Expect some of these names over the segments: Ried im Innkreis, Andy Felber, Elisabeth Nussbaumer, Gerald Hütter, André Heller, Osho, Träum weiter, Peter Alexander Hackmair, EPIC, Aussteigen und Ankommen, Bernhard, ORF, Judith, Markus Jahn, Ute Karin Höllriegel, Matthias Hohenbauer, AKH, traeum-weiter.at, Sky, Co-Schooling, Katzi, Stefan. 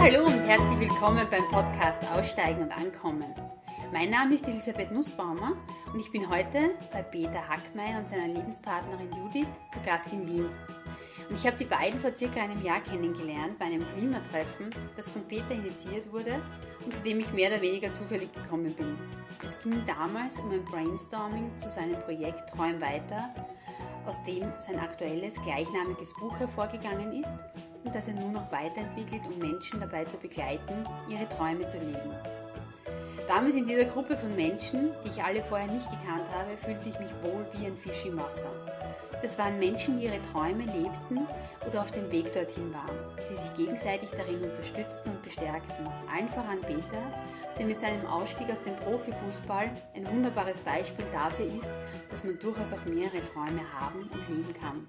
Hallo und herzlich willkommen beim Podcast Aussteigen und Ankommen. Mein Name ist Elisabeth Nussbaumer und ich bin heute bei Peter Hackmair und seiner Lebenspartnerin Judith zu Gast in Wien. Und ich habe die beiden vor circa einem Jahr kennengelernt bei einem Klimatreffen, das von Peter initiiert wurde und zu dem ich mehr oder weniger zufällig gekommen bin. Es ging damals um ein Brainstorming zu seinem Projekt Träum weiter, aus dem sein aktuelles gleichnamiges Buch hervorgegangen ist und das er nun noch weiterentwickelt, um Menschen dabei zu begleiten, ihre Träume zu leben. Damals in dieser Gruppe von Menschen, die ich alle vorher nicht gekannt habe, fühlte ich mich wohl wie ein Fisch im Wasser. Das waren Menschen, die ihre Träume lebten oder auf dem Weg dorthin waren, die sich gegenseitig darin unterstützten und bestärkten. Allen voran Peter, der mit seinem Ausstieg aus dem Profifußball ein wunderbares Beispiel dafür ist, dass man durchaus auch mehrere Träume haben und leben kann.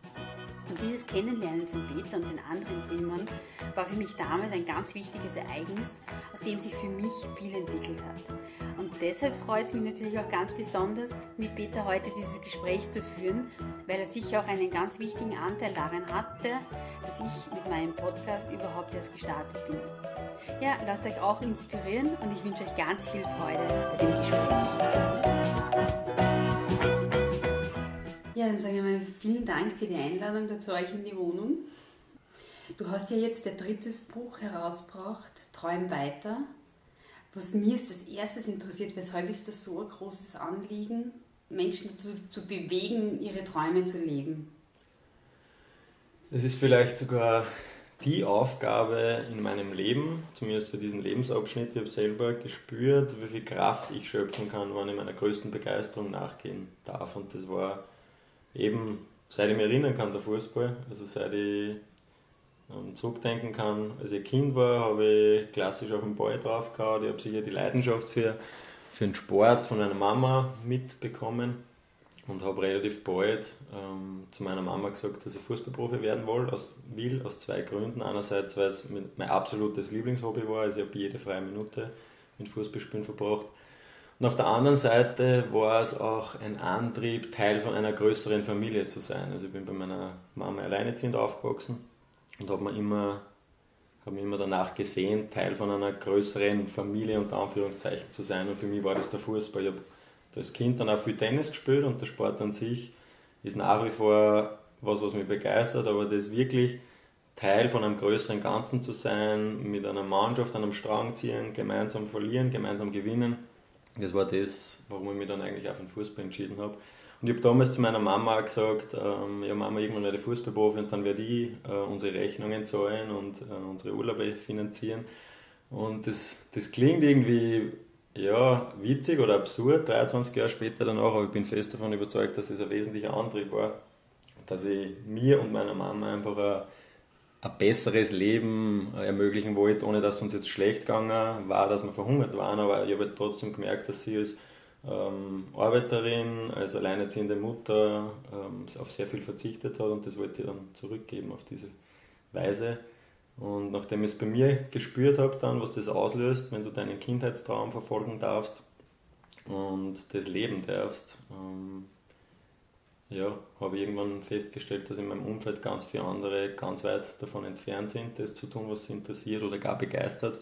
Und dieses Kennenlernen von Peter und den anderen Gründern war für mich damals ein ganz wichtiges Ereignis, aus dem sich für mich viel entwickelt hat. Und deshalb freut es mich natürlich auch ganz besonders, mit Peter heute dieses Gespräch zu führen, weil er sicher auch einen ganz wichtigen Anteil daran hatte, dass ich mit meinem Podcast überhaupt erst gestartet bin. Ja, lasst euch auch inspirieren und ich wünsche euch ganz viel Freude bei dem Gespräch. Ja, dann sage ich mal vielen Dank für die Einladung dazu euch in die Wohnung. Du hast ja jetzt dein drittes Buch herausgebracht, Träum weiter. Was mir ist als erstes interessiert, weshalb ist das so ein großes Anliegen, Menschen dazu zu bewegen, ihre Träume zu leben? Es ist vielleicht sogar die Aufgabe in meinem Leben, zumindest für diesen Lebensabschnitt. Ich habe selber gespürt, wie viel Kraft ich schöpfen kann, wann ich meiner größten Begeisterung nachgehen darf. Und das war eben, seit ich mich erinnern kann, der Fußball, also seit ich zurückdenken kann, als ich Kind war, habe ich klassisch auf den Ball draufgehauen. Ich habe sicher die Leidenschaft für den Sport von meiner Mama mitbekommen und habe relativ bald zu meiner Mama gesagt, dass ich Fußballprofi werden will, aus zwei Gründen. Einerseits, weil es mein absolutes Lieblingshobby war, also ich habe jede freie Minute mit Fußballspielen verbracht. Und auf der anderen Seite war es auch ein Antrieb, Teil von einer größeren Familie zu sein. Also ich bin bei meiner Mama alleinerziehend aufgewachsen und habe mich immer danach gesehnt, Teil von einer größeren Familie unter Anführungszeichen zu sein. Und für mich war das der Fußball. Ich habe als Kind dann auch viel Tennis gespielt und der Sport an sich ist nach wie vor was mich begeistert, aber das wirklich Teil von einem größeren Ganzen zu sein, mit einer Mannschaft an einem Strang ziehen, gemeinsam verlieren, gemeinsam gewinnen. Das war das, warum ich mich dann eigentlich auch für den Fußball entschieden habe. Und ich habe damals zu meiner Mama auch gesagt, ja Mama, irgendwann werde ich Fußballprofi und dann werde ich unsere Rechnungen zahlen und unsere Urlaube finanzieren. Und das klingt irgendwie ja, witzig oder absurd, 23 Jahre später danach, aber ich bin fest davon überzeugt, dass das ein wesentlicher Antrieb war, dass ich mir und meiner Mama einfach ein besseres Leben ermöglichen wollte, ohne dass es uns jetzt schlecht gegangen war, dass wir verhungert waren, aber ich habe trotzdem gemerkt, dass sie als Arbeiterin, als alleinerziehende Mutter auf sehr viel verzichtet hat und das wollte ich dann zurückgeben auf diese Weise. Und nachdem ich es bei mir gespürt habe, dann, was das auslöst, wenn du deinen Kindheitstraum verfolgen darfst und das leben darfst, habe ich irgendwann festgestellt, dass in meinem Umfeld ganz viele andere ganz weit davon entfernt sind, das zu tun, was sie interessiert oder gar begeistert.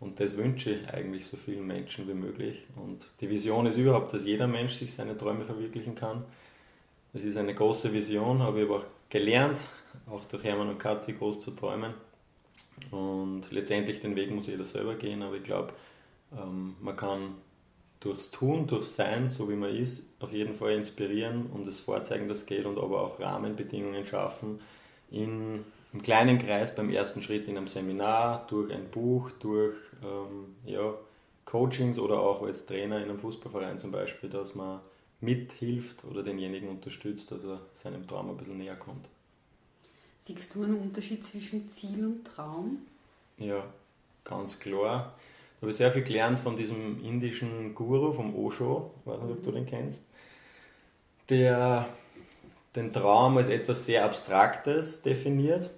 Und das wünsche ich eigentlich so vielen Menschen wie möglich. Und die Vision ist überhaupt, dass jeder Mensch sich seine Träume verwirklichen kann. Das ist eine große Vision, habe ich aber auch gelernt, auch durch Hermann und Katzi groß zu träumen. Und letztendlich den Weg muss jeder selber gehen, aber ich glaube, man kann durchs Tun, durchs Sein, so wie man ist, auf jeden Fall inspirieren und es vorzeigen, dass es geht und aber auch Rahmenbedingungen schaffen im kleinen Kreis beim ersten Schritt in einem Seminar, durch ein Buch, durch Coachings oder auch als Trainer in einem Fußballverein zum Beispiel, dass man mithilft oder denjenigen unterstützt, dass er seinem Traum ein bisschen näher kommt. Siehst du einen Unterschied zwischen Ziel und Traum? Ja, ganz klar. Da habe ich sehr viel gelernt von diesem indischen Guru, vom Osho, ich weiß nicht, ob du den kennst, der den Traum als etwas sehr Abstraktes definiert.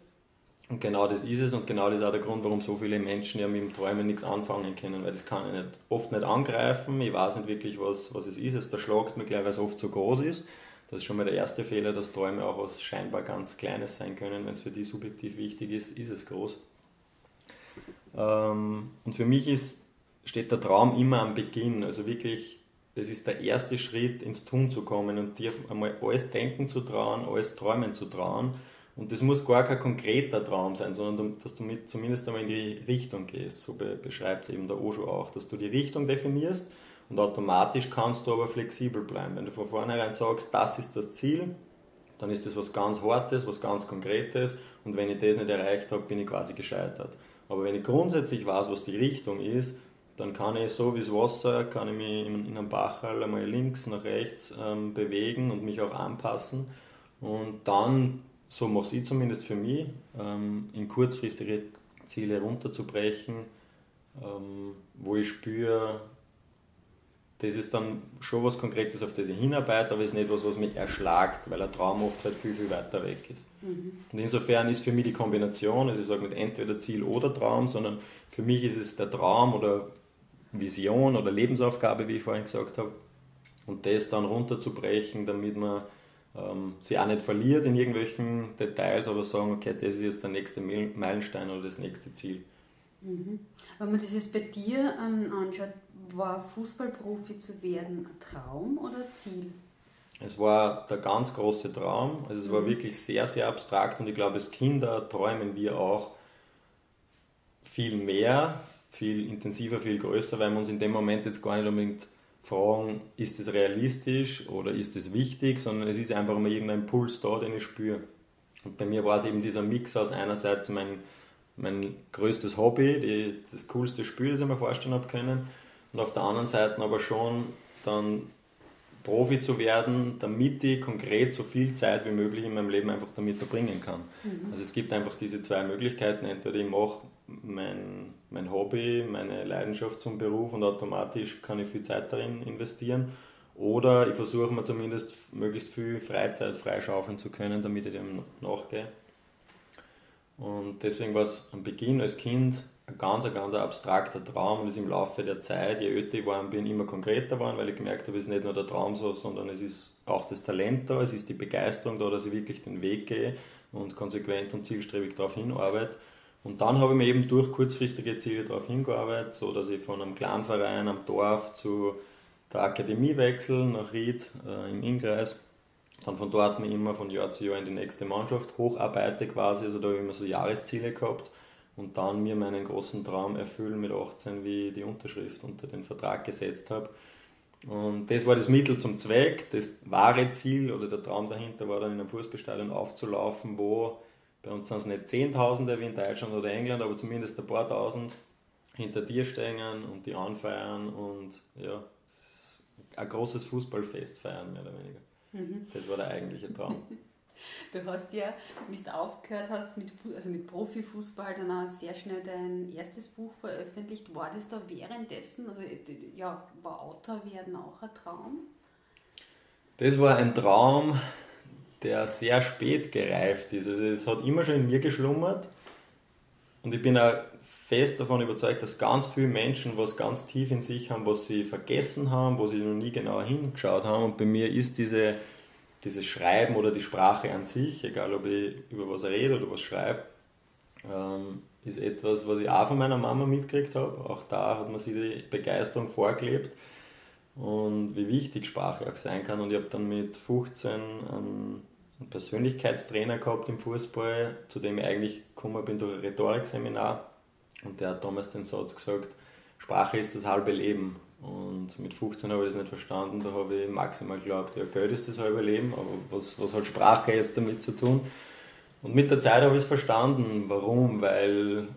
Und genau das ist es und genau das ist auch der Grund, warum so viele Menschen ja mit dem Träumen nichts anfangen können, weil das kann ich oft nicht angreifen, ich weiß nicht wirklich, was es ist. Es zerschlägt mich gleich, weil es oft so groß ist. Das ist schon mal der erste Fehler, dass Träume auch was scheinbar ganz Kleines sein können. Wenn es für die subjektiv wichtig ist, ist es groß. Und für mich steht der Traum immer am Beginn, also wirklich, das ist der erste Schritt, ins Tun zu kommen und dir einmal alles denken zu trauen, alles träumen zu trauen. Und das muss gar kein konkreter Traum sein, sondern dass du zumindest einmal in die Richtung gehst. So beschreibt es eben der Osho auch, dass du die Richtung definierst und automatisch kannst du aber flexibel bleiben. Wenn du von vornherein sagst, das ist das Ziel, dann ist das was ganz Hartes, was ganz Konkretes und wenn ich das nicht erreicht habe, bin ich quasi gescheitert. Aber wenn ich grundsätzlich weiß, was die Richtung ist, dann kann ich so wie das Wasser, kann ich mich in einem Bachal einmal links nach rechts bewegen und mich auch anpassen. Und dann, so mache ich zumindest für mich, in kurzfristige Ziele runterzubrechen, wo ich spüre, das ist dann schon was Konkretes, auf das ich hinarbeite, aber es ist nicht was, was mich erschlagt, weil ein Traum oft halt viel, viel weiter weg ist. Mhm. Und insofern ist für mich die Kombination, also ich sage nicht entweder Ziel oder Traum, sondern für mich ist es der Traum oder Vision oder Lebensaufgabe, wie ich vorhin gesagt habe, und das dann runterzubrechen, damit man sie auch nicht verliert in irgendwelchen Details, aber sagen, okay, das ist jetzt der nächste Meilenstein oder das nächste Ziel. Mhm. Wenn man das jetzt bei dir anschaut, war Fußballprofi zu werden ein Traum oder ein Ziel? Es war der ganz große Traum. Also es war wirklich sehr, sehr abstrakt und ich glaube, als Kinder träumen wir auch viel mehr, viel intensiver, viel größer, weil wir uns in dem Moment jetzt gar nicht unbedingt fragen, ist das realistisch oder ist das wichtig, sondern es ist einfach immer irgendein Impuls da, den ich spüre. Und bei mir war es eben dieser Mix aus einerseits mein größtes Hobby, das coolste Spiel, das ich mir vorstellen habe können, und auf der anderen Seite aber schon dann Profi zu werden, damit ich konkret so viel Zeit wie möglich in meinem Leben einfach damit verbringen kann. Mhm. Also es gibt einfach diese zwei Möglichkeiten, entweder ich mache mein Hobby, meine Leidenschaft zum Beruf und automatisch kann ich viel Zeit darin investieren, oder ich versuche mir zumindest möglichst viel Freizeit freischaufeln zu können, damit ich dem nachgehe. Und deswegen war es am Beginn als Kind ein ganz abstrakter Traum und ist im Laufe der Zeit, je öter ich war, bin ich immer konkreter geworden, weil ich gemerkt habe, es ist nicht nur der Traum so, sondern es ist auch das Talent da, es ist die Begeisterung da, dass ich wirklich den Weg gehe und konsequent und zielstrebig darauf hinarbeite. Und dann habe ich mir eben durch kurzfristige Ziele darauf hingearbeitet, so dass ich von einem kleinen Verein am Dorf zu der Akademie wechsle, nach Ried im Innkreis. Dann von dort mich immer von Jahr zu Jahr in die nächste Mannschaft hocharbeite quasi, also da habe ich immer so Jahresziele gehabt. Und dann mir meinen großen Traum erfüllen mit 18, wie ich die Unterschrift unter den Vertrag gesetzt habe. Und das war das Mittel zum Zweck. Das wahre Ziel oder der Traum dahinter war dann in einem Fußballstadion aufzulaufen, wo, bei uns sind es nicht Zehntausende wie in Deutschland oder England, aber zumindest ein paar Tausend hinter dir stehen und die anfeiern und ja, ein großes Fußballfest feiern, mehr oder weniger. Mhm. Das war der eigentliche Traum. Du hast ja, wie du aufgehört hast, mit Profifußball dann auch sehr schnell dein erstes Buch veröffentlicht. War das da währenddessen, also ja, war Autor werden auch ein Traum? Das war ein Traum, der sehr spät gereift ist. Also es hat immer schon in mir geschlummert und ich bin auch fest davon überzeugt, dass ganz viele Menschen was ganz tief in sich haben, was sie vergessen haben, wo sie noch nie genau hingeschaut haben, und bei mir ist dieses Schreiben oder die Sprache an sich, egal ob ich über was rede oder was schreibe, ist etwas, was ich auch von meiner Mama mitgekriegt habe. Auch da hat man sich die Begeisterung vorgelebt und wie wichtig Sprache auch sein kann. Und ich habe dann mit 15 einen Persönlichkeitstrainer gehabt im Fußball, zu dem ich eigentlich gekommen bin durch ein Rhetorikseminar. Und der hat damals den Satz gesagt, Sprache ist das halbe Leben. Und mit 15 habe ich das nicht verstanden, da habe ich maximal geglaubt, ja, Geld ist das halbe Leben, aber was hat Sprache jetzt damit zu tun? Und mit der Zeit habe ich es verstanden, warum, weil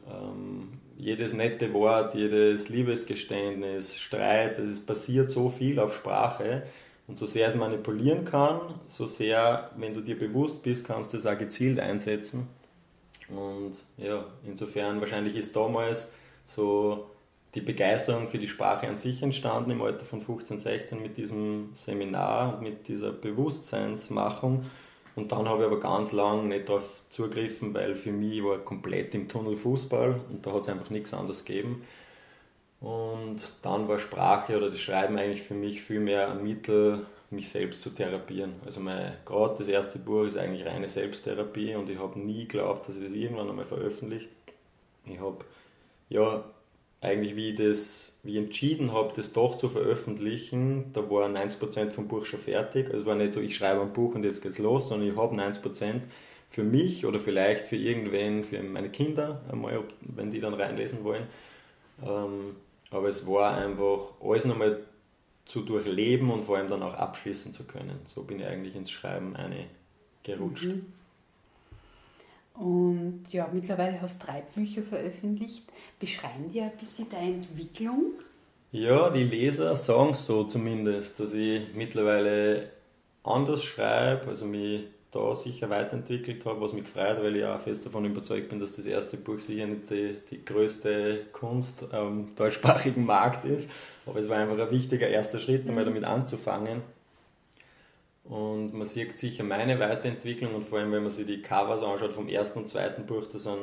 jedes nette Wort, jedes Liebesgeständnis, Streit, es passiert so viel auf Sprache, und so sehr es manipulieren kann, so sehr, wenn du dir bewusst bist, kannst du es auch gezielt einsetzen. Und ja, insofern wahrscheinlich ist damals so die Begeisterung für die Sprache an sich entstanden, im Alter von 15, 16 mit diesem Seminar, mit dieser Bewusstseinsmachung. Und dann habe ich aber ganz lange nicht darauf zugegriffen, weil für mich war komplett im Tunnel Fußball und da hat es einfach nichts anderes gegeben. Und dann war Sprache oder das Schreiben eigentlich für mich viel mehr ein Mittel, mich selbst zu therapieren. Also gerade das erste Buch ist eigentlich reine Selbsttherapie und ich habe nie geglaubt, dass ich das irgendwann einmal veröffentliche. Ich habe ja, eigentlich wie ich entschieden habe, das doch zu veröffentlichen, da war 90% vom Buch schon fertig. Also es war nicht so, ich schreibe ein Buch und jetzt geht's los, sondern ich habe 90% für mich oder vielleicht für irgendwen, für meine Kinder, einmal, wenn die dann reinlesen wollen. Aber es war einfach alles nochmal zu durchleben und vor allem dann auch abschließen zu können. So bin ich eigentlich ins Schreiben reingerutscht. Mhm. Und ja, mittlerweile hast du 3 Bücher veröffentlicht. Beschreiben die ein bisschen deine Entwicklung? Ja, die Leser sagen es so zumindest, dass ich mittlerweile anders schreibe, also mich da sicher weiterentwickelt habe, was mich gefreut, weil ich auch fest davon überzeugt bin, dass das erste Buch sicher nicht die größte Kunst am deutschsprachigen Markt ist. Aber es war einfach ein wichtiger erster Schritt, einmal damit anzufangen. Und man sieht sicher meine Weiterentwicklung und vor allem, wenn man sich die Covers anschaut vom ersten und zweiten Buch, da sind,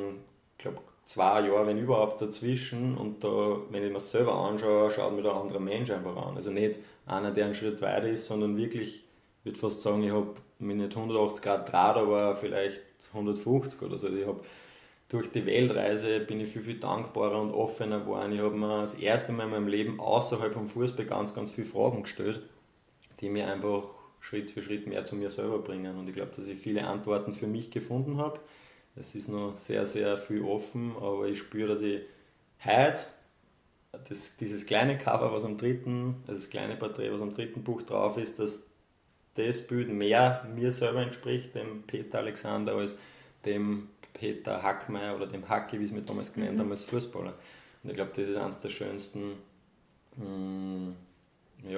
ich glaube, 2 Jahre, wenn überhaupt, dazwischen. Und da, wenn ich mir das selber anschaue, schaut mir da ein anderer Mensch einfach an. Also nicht einer, der einen Schritt weiter ist, sondern wirklich, ich würde fast sagen, ich habe mich nicht 180 Grad Draht, aber vielleicht 150 oder so. Ich habe durch die Weltreise bin ich viel, viel dankbarer und offener geworden. Ich habe mir das erste Mal in meinem Leben außerhalb vom Fußball ganz, ganz viele Fragen gestellt, die mir einfach Schritt für Schritt mehr zu mir selber bringen. Und ich glaube, dass ich viele Antworten für mich gefunden habe. Es ist noch sehr, sehr viel offen, aber ich spüre, dass ich heute dieses kleine Cover, was am dritten, also das kleine Porträt, was am dritten Buch drauf ist, dass das Bild mehr mir selber entspricht, dem Peter Alexander, als dem Peter Hackmair oder dem Hacki, wie es mir damals genannt haben, als Fußballer. Und ich glaube, das ist eines der schönsten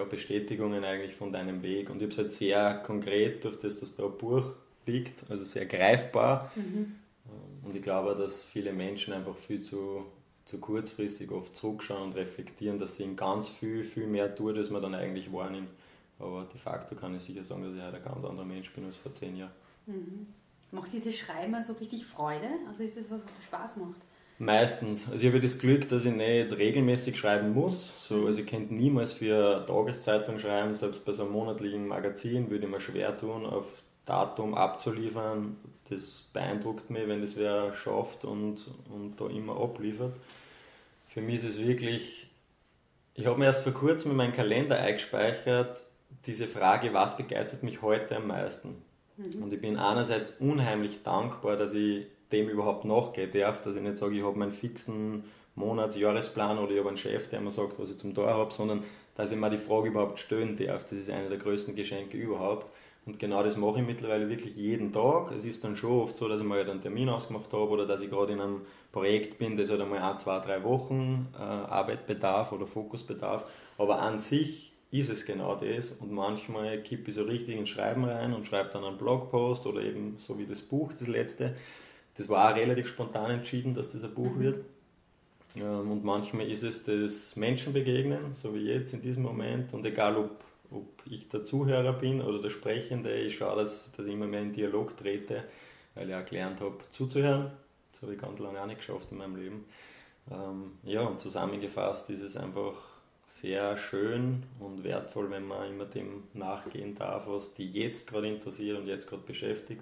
Bestätigungen eigentlich von deinem Weg. Und ich habe es halt sehr konkret, durch das da ein Buch liegt, also sehr greifbar. Mhm. Und ich glaube, dass viele Menschen einfach viel zu kurzfristig oft zurückschauen und reflektieren, dass sie in ganz viel, viel mehr tun, als man dann eigentlich wahrnimmt. Aber de facto kann ich sicher sagen, dass ich halt ein ganz anderer Mensch bin als vor 10 Jahren. Mhm. Macht dir das Schreiben also richtig Freude? Also ist das was dir Spaß macht? Meistens. Also ich habe das Glück, dass ich nicht regelmäßig schreiben muss. So, also ich könnte niemals für eine Tageszeitung schreiben, selbst bei so einem monatlichen Magazin würde ich mir schwer tun, auf Datum abzuliefern. Das beeindruckt mich, wenn das wer schafft und da immer abliefert. Für mich ist es wirklich, ich habe mir erst vor kurzem in meinen Kalender eingespeichert, diese Frage, was begeistert mich heute am meisten? Mhm. Und ich bin einerseits unheimlich dankbar, dass ich dem überhaupt nachgehen darf, dass ich nicht sage, ich habe meinen fixen Monats-Jahresplan oder ich habe einen Chef, der mir sagt, was ich zum Tor habe, sondern dass ich mir die Frage überhaupt stellen darf. Das ist einer der größten Geschenke überhaupt. Und genau das mache ich mittlerweile wirklich jeden Tag. Es ist dann schon oft so, dass ich mir halt einen Termin ausgemacht habe oder dass ich gerade in einem Projekt bin, das halt einmal 1, 2, 3 Wochen Arbeit bedarf oder Fokus bedarf. Aber an sich ist es genau das. Und manchmal kippe ich so richtig ins Schreiben rein und schreibe dann einen Blogpost oder eben so wie das Buch, das letzte. Das war auch relativ spontan entschieden, dass das ein Buch wird. Und manchmal ist es das Menschenbegegnen, so wie jetzt in diesem Moment. Und egal, ob ich der Zuhörer bin oder der Sprechende, ich schaue, dass ich immer mehr in Dialog trete, weil ich auch gelernt habe, zuzuhören. Das habe ich ganz lange auch nicht geschafft in meinem Leben. Und zusammengefasst ist es einfach sehr schön und wertvoll, wenn man immer dem nachgehen darf, was die jetzt gerade interessiert und jetzt gerade beschäftigt.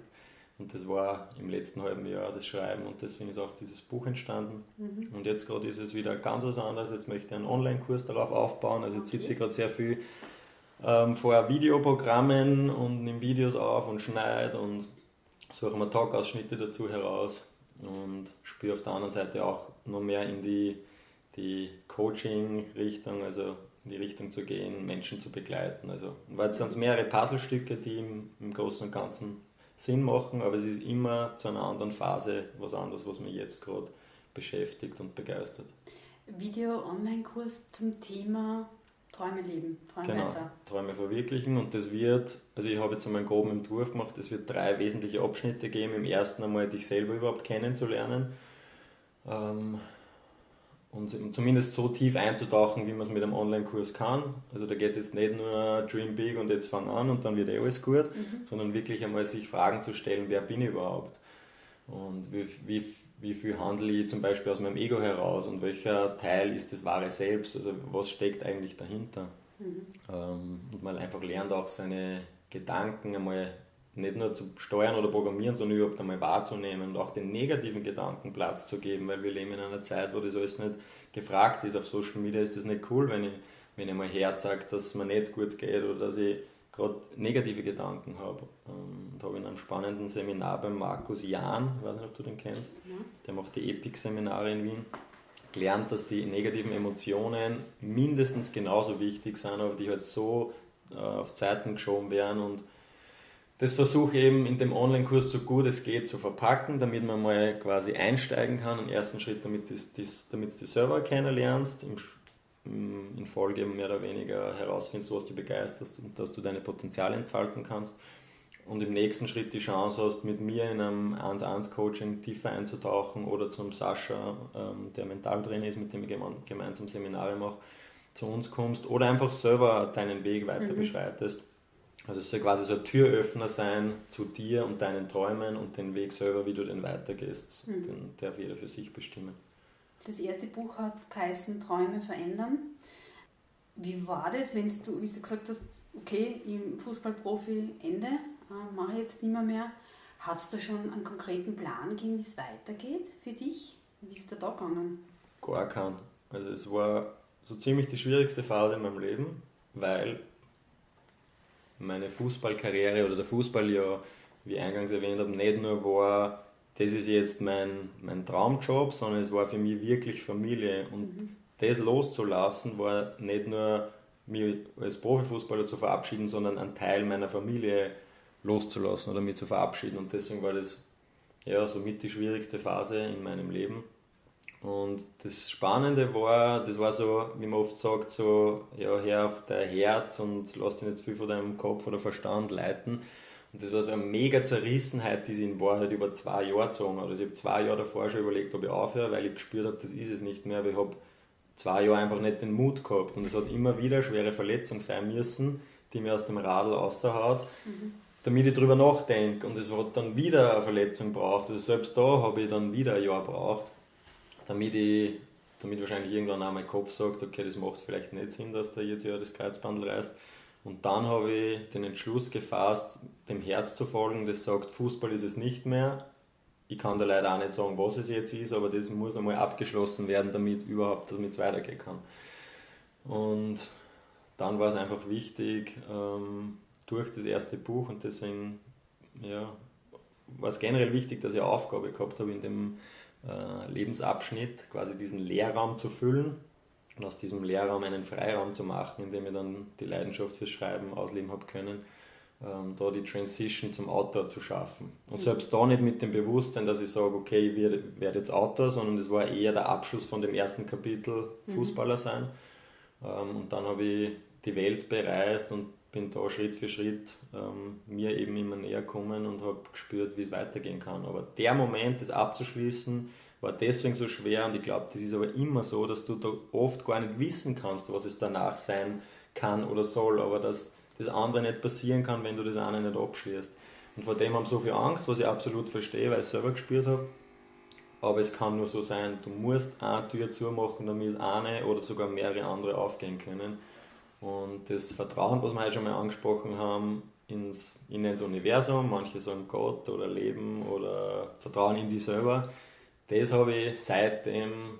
Und das war im letzten halben Jahr das Schreiben und deswegen ist auch dieses Buch entstanden. Mhm. Und jetzt gerade ist es wieder ganz was anderes. Jetzt möchte ich einen Online-Kurs darauf aufbauen. Also jetzt sitze ich gerade sehr viel vor Videoprogrammen und nehme Videos auf und schneide und suche mir Talkausschnitte dazu heraus und spüre auf der anderen Seite auch noch mehr in die Coaching-Richtung, also in die Richtung zu gehen, Menschen zu begleiten. Also, weil es sind mehrere Puzzlestücke, die im Großen und Ganzen Sinn machen, aber es ist immer zu einer anderen Phase was anderes, was mich jetzt gerade beschäftigt und begeistert. Video-Online-Kurs zum Thema Träume leben, Träume genau, weiter. Träume verwirklichen und das wird, also ich habe jetzt einmal einen groben Entwurf gemacht, es wird 3 wesentliche Abschnitte geben. Im ersten einmal dich selber überhaupt kennenzulernen und zumindest so tief einzutauchen, wie man es mit einem Online-Kurs kann. Also da geht es jetzt nicht nur Dream Big und jetzt fang an und dann wird alles gut, sondern wirklich einmal sich Fragen zu stellen, wer bin ich überhaupt? Und wie viel handle ich zum Beispiel aus meinem Ego heraus und welcher Teil ist das wahre Selbst? Also was steckt eigentlich dahinter? Mhm. Und man einfach lernt auch seine Gedanken einmal nicht nur zu steuern oder programmieren, sondern überhaupt einmal wahrzunehmen und auch den negativen Gedanken Platz zu geben, weil wir leben in einer Zeit, wo das alles nicht gefragt ist. Auf Social Media ist das nicht cool, wenn ich mal herzage, dass es mir nicht gut geht oder dass ich gerade negative Gedanken habe. Da habe ich in einem spannenden Seminar beim Markus Jahn, ich weiß nicht, ob du den kennst, ja. Der macht die EPIC-Seminare in Wien, gelernt, dass die negativen Emotionen mindestens genauso wichtig sind, aber die halt so auf Zeiten geschoben werden, und das versuche ich eben in dem Online-Kurs so gut es geht zu verpacken, damit man mal quasi einsteigen kann, im ersten Schritt, damit du die Server kennenlernst, in Folge mehr oder weniger herausfindest, was dich begeisterst und dass du deine Potenziale entfalten kannst, und im nächsten Schritt die Chance hast, mit mir in einem 1-1-Coaching tiefer einzutauchen oder zum Sascha, der Mentaltrainer ist, mit dem ich gemeinsam Seminare mache, zu uns kommst oder einfach selber deinen Weg weiter beschreitest. Also es soll quasi so ein Türöffner sein zu dir und deinen Träumen und den Weg selber, wie du den weitergehst, den darf jeder für sich bestimmen. Das erste Buch hat geheißen Träume verändern. Wie war das, wenn du gesagt hast, okay, im Fußballprofi Ende, mache ich jetzt nicht mehr. Hat es da schon einen konkreten Plan gegeben, wie es weitergeht für dich? Wie ist da gegangen? Gar keinen. Also es war so ziemlich die schwierigste Phase in meinem Leben, weil meine Fußballkarriere oder der Fußball ja, wie ich eingangs erwähnt habe, nicht nur war, das ist jetzt mein Traumjob, sondern es war für mich wirklich Familie. Und das loszulassen war nicht nur, mich als Profifußballer zu verabschieden, sondern einen Teil meiner Familie loszulassen oder mich zu verabschieden. Und deswegen war das ja somit die schwierigste Phase in meinem Leben. Und das Spannende war, das war so, wie man oft sagt, so, ja, hör auf dein Herz und lass dich nicht zu viel von deinem Kopf oder Verstand leiten. Und das war so eine mega Zerrissenheit, die sich in Wahrheit über 2 Jahre gezogen hat. Also ich habe 2 Jahre davor schon überlegt, ob ich aufhöre, weil ich gespürt habe, das ist es nicht mehr, aber ich habe 2 Jahre einfach nicht den Mut gehabt. Und es hat immer wieder schwere Verletzungen sein müssen, die mir aus dem Radl raushaut. Damit ich drüber nachdenke. Und es hat dann wieder eine Verletzung gebraucht. Also selbst da habe ich dann wieder 1 Jahr gebraucht, damit wahrscheinlich irgendwann auch mein Kopf sagt, okay, das macht vielleicht nicht Sinn, dass der jetzt ja das Kreuzbandl reißt. Und dann habe ich den Entschluss gefasst, dem Herz zu folgen, das sagt, Fußball ist es nicht mehr. Ich kann da leider auch nicht sagen, was es jetzt ist, aber das muss einmal abgeschlossen werden, damit es weitergehen kann. Und dann war es einfach wichtig, durch das erste Buch, und deswegen ja, war es generell wichtig, dass ich eine Aufgabe gehabt habe in dem Lebensabschnitt, quasi diesen Leerraum zu füllen und aus diesem Leerraum einen Freiraum zu machen, indem ich dann die Leidenschaft fürs Schreiben ausleben habe können, da die Transition zum Autor zu schaffen. Und selbst da nicht mit dem Bewusstsein, dass ich sage, okay, ich werde jetzt Autor, sondern das war eher der Abschluss von dem ersten Kapitel, Fußballer sein. Und dann habe ich die Welt bereist und bin da Schritt für Schritt mir eben immer näher gekommen und habe gespürt, wie es weitergehen kann. Aber der Moment, das abzuschließen, war deswegen so schwer, und ich glaube, das ist aber immer so, dass du da oft gar nicht wissen kannst, was es danach sein kann oder soll, aber dass das andere nicht passieren kann, wenn du das eine nicht abschließt. Und vor dem haben so viel Angst, was ich absolut verstehe, weil ich es selber gespürt habe. Aber es kann nur so sein, du musst eine Tür zumachen, damit eine oder sogar mehrere andere aufgehen können. Und das Vertrauen, was wir heute schon mal angesprochen haben, in das Universum, manche sagen Gott oder Leben oder Vertrauen in dich selber, das habe ich seitdem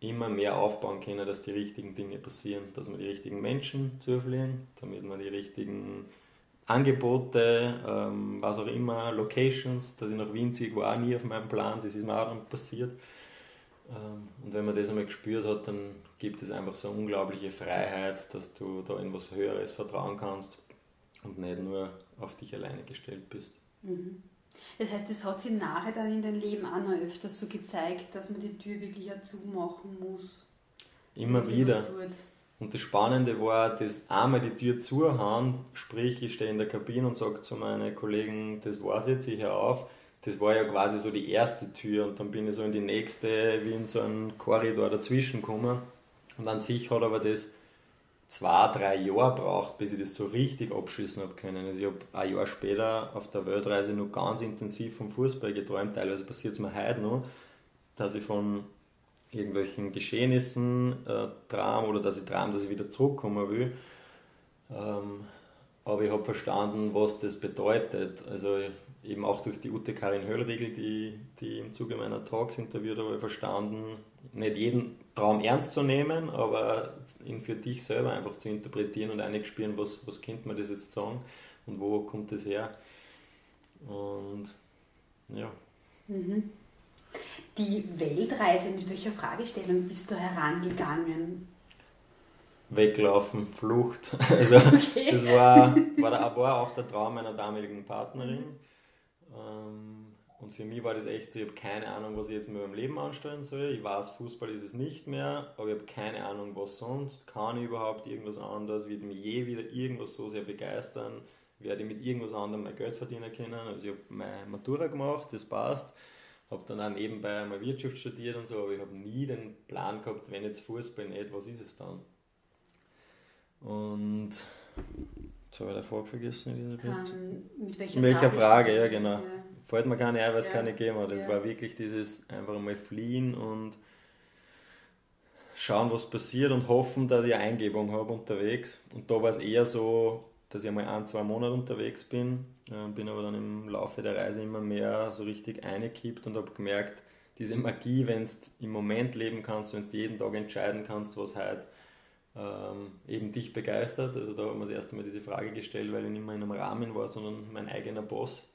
immer mehr aufbauen können, dass die richtigen Dinge passieren, dass man die richtigen Menschen zufliegen, damit man die richtigen Angebote, was auch immer, Locations, dass ich nach Wien ziehe, war auch nie auf meinem Plan, das ist mir auch dann passiert. Und wenn man das einmal gespürt hat, dann gibt es einfach so eine unglaubliche Freiheit, dass du da in was Höheres vertrauen kannst und nicht nur auf dich alleine gestellt bist. Das heißt, das hat sich nachher dann in deinem Leben auch noch öfters so gezeigt, dass man die Tür wirklich auch zumachen muss. Immer wieder. Und das Spannende war, dass einmal die Tür zuhauen, sprich ich stehe in der Kabine und sage zu meinen Kollegen, das war's jetzt, ich höre auf. Das war ja quasi so die erste Tür, und dann bin ich so in die nächste, wie in so einen Korridor dazwischen gekommen. Und an sich hat aber das 2-3 Jahre gebraucht, bis ich das so richtig abschließen habe können. Also ich habe ein Jahr später auf der Weltreise noch ganz intensiv vom Fußball geträumt, teilweise passiert es mir heute noch, dass ich von irgendwelchen Geschehnissen träume oder dass ich wieder zurückkommen will. aber ich habe verstanden, was das bedeutet. Also eben auch durch die Ute Karin Höllriegel, die im Zuge meiner Talks interviewt habe, verstanden, nicht jeden Traum ernst zu nehmen, aber ihn für dich selber einfach zu interpretieren und einzuspüren, was könnte man das jetzt sagen und wo kommt das her. Und ja. Mhm. Die Weltreise, mit welcher Fragestellung bist du herangegangen? Weglaufen, Flucht. Also okay. Das war auch der Traum meiner damaligen Partnerin. Und für mich war das echt so, ich habe keine Ahnung, was ich jetzt mit meinem Leben anstellen soll. Ich weiß, Fußball ist es nicht mehr, aber ich habe keine Ahnung, was sonst. Kann ich überhaupt irgendwas anderes? Wird mich je wieder irgendwas so sehr begeistern? Werde ich mit irgendwas anderem mein Geld verdienen können? Also ich habe meine Matura gemacht, das passt. Habe dann auch nebenbei mal Wirtschaft studiert und so, aber ich habe nie den Plan gehabt, wenn jetzt Fußball nicht, was ist es dann? Und jetzt habe ich die Frage vergessen, Elisabeth. Mit welcher Frage? Ja, genau. Ja. Fällt mir keine ein, weil es keine gegeben hat. Es war wirklich dieses einfach mal fliehen und schauen, was passiert und hoffen, dass ich eine Eingebung habe unterwegs. Und da war es eher so, dass ich einmal 1-2 Monate unterwegs bin. Bin aber dann im Laufe der Reise immer mehr so richtig eingekippt und habe gemerkt, diese Magie, wenn du im Moment leben kannst, wenn du jeden Tag entscheiden kannst, was heute eben dich begeistert. Also da haben wir das erste Mal diese Frage gestellt, weil ich nicht mehr in einem Rahmen war, sondern mein eigener Boss.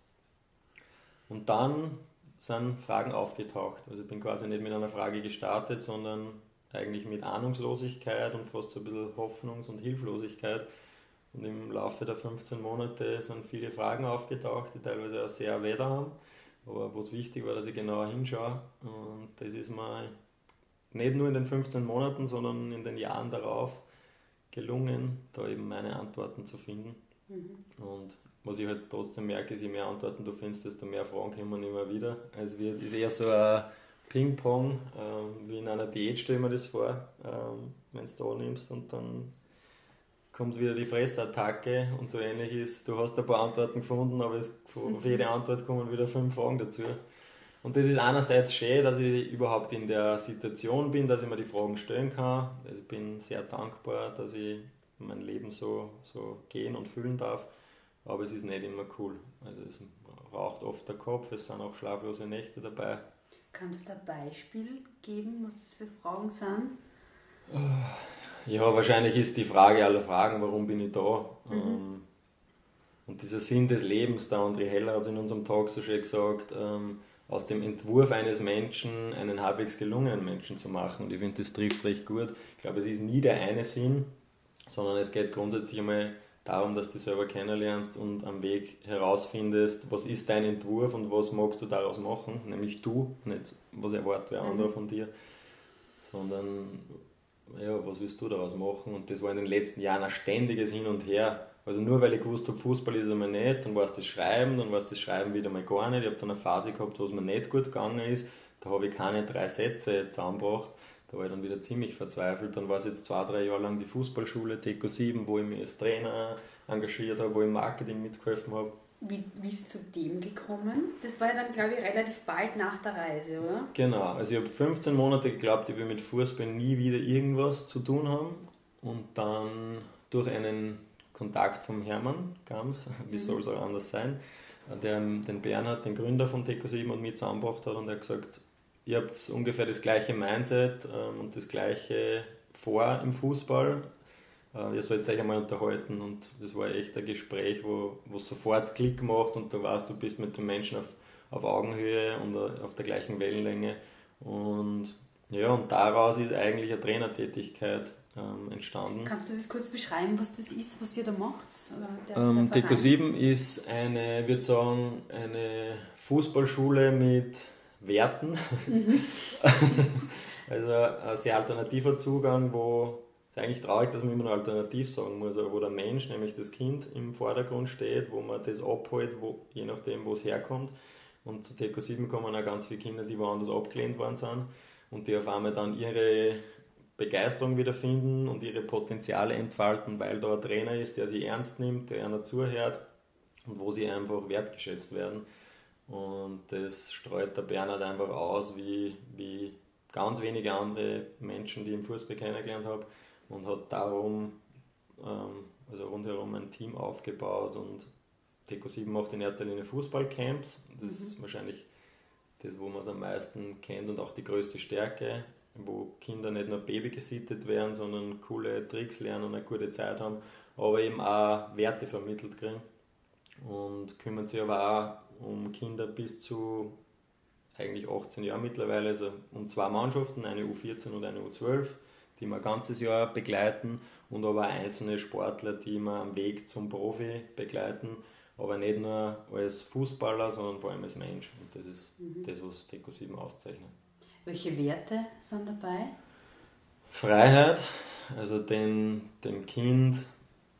Und dann sind Fragen aufgetaucht. Also ich bin quasi nicht mit einer Frage gestartet, sondern eigentlich mit Ahnungslosigkeit und fast so ein bisschen Hoffnungs- und Hilflosigkeit. Und im Laufe der 15 Monate sind viele Fragen aufgetaucht, die teilweise auch sehr weh da haben. Aber was wichtig war, dass ich genauer hinschaue. Und das ist mir nicht nur in den 15 Monaten, sondern in den Jahren darauf gelungen, da eben meine Antworten zu finden. Mhm. Und was ich halt trotzdem merke, ist, je mehr Antworten du findest, desto mehr Fragen kommen immer wieder. Also es ist eher so ein Ping-Pong, wie in einer Diät stelle ich mir das vor, wenn du da nimmst und dann kommt wieder die Fressattacke und so ähnlich ist, du hast ein paar Antworten gefunden, aber auf jede Antwort kommen wieder 5 Fragen dazu. Und das ist einerseits schön, dass ich überhaupt in der Situation bin, dass ich mir die Fragen stellen kann. Also ich bin sehr dankbar, dass ich mein Leben so gehen und fühlen darf, aber es ist nicht immer cool. Also es raucht oft der Kopf, es sind auch schlaflose Nächte dabei. Kannst du ein Beispiel geben, was das für Fragen sind? Ja, wahrscheinlich ist die Frage aller Fragen, warum bin ich da? Mhm. Und dieser Sinn des Lebens, der André Heller hat es in unserem Talk so schön gesagt, aus dem Entwurf eines Menschen einen halbwegs gelungenen Menschen zu machen. Und ich finde, das trifft recht gut. Ich glaube, es ist nie der eine Sinn, sondern es geht grundsätzlich einmal darum, dass du dich selber kennenlernst und am Weg herausfindest, was ist dein Entwurf und was magst du daraus machen, nämlich du, nicht was erwartet wer anderer von dir, sondern ja, was willst du daraus machen? Und das war in den letzten Jahren ein ständiges Hin und Her. Also nur weil ich gewusst habe, Fußball ist einmal nicht, dann war es das Schreiben, wieder mal gar nicht. Ich habe dann eine Phase gehabt, wo es mir nicht gut gegangen ist. Da habe ich keine 3 Sätze zusammengebracht. Da war ich dann wieder ziemlich verzweifelt. Dann war es jetzt 2-3 Jahre lang die Fußballschule, TECO7, wo ich mich als Trainer engagiert habe, wo ich im Marketing mitgeholfen habe. Wie ist zu dem gekommen? Das war ja dann, glaube ich, relativ bald nach der Reise, oder? Genau, also ich habe 15 Monate geglaubt, ich will mit Fußball nie wieder irgendwas zu tun haben. Und dann durch einen Kontakt vom Hermann kam es, wie soll es auch anders sein, der den Bernhard, den Gründer von TECO7 und mich zusammengebracht hat und er hat gesagt, ihr habt ungefähr das gleiche Mindset und das gleiche vor im Fußball. Ihr sollt euch einmal unterhalten und das war echt ein Gespräch, wo sofort Klick macht und du weißt, du bist mit den Menschen auf Augenhöhe und auf der gleichen Wellenlänge. Und ja, und daraus ist eigentlich eine Trainertätigkeit entstanden. Kannst du das kurz beschreiben, was das ist, was ihr da macht? TECO7 ist eine, würde sagen, eine Fußballschule mit Werten. Mhm. Also ein sehr alternativer Zugang, wo es ist eigentlich traurig, dass man immer noch alternativ sagen muss, aber wo der Mensch, nämlich das Kind, im Vordergrund steht, wo man das abholt, je nachdem, wo es herkommt. Und zu TECO7 kommen auch ganz viele Kinder, die woanders abgelehnt worden sind und die auf einmal dann ihre Begeisterung wiederfinden und ihre Potenziale entfalten, weil da ein Trainer ist, der sie ernst nimmt, der einer zuhört und wo sie einfach wertgeschätzt werden. Und das streut der Bernhard einfach aus, wie ganz wenige andere Menschen, die ich im Fußball kennengelernt habe. Und hat darum also rundherum ein Team aufgebaut, und TECO7 macht in erster Linie Fußballcamps. Das ist wahrscheinlich das, wo man es am meisten kennt und auch die größte Stärke, wo Kinder nicht nur Baby gesittet werden, sondern coole Tricks lernen und eine gute Zeit haben, aber eben auch Werte vermittelt kriegen, und kümmern sich aber auch um Kinder bis zu eigentlich 18 Jahren mittlerweile, also um 2 Mannschaften, eine U14 und eine U12, die wir ein ganzes Jahr begleiten, und aber einzelne Sportler, die wir am Weg zum Profi begleiten, aber nicht nur als Fußballer, sondern vor allem als Mensch, und das ist das, was TECO7 auszeichnet. Welche Werte sind dabei? Freiheit, also dem Kind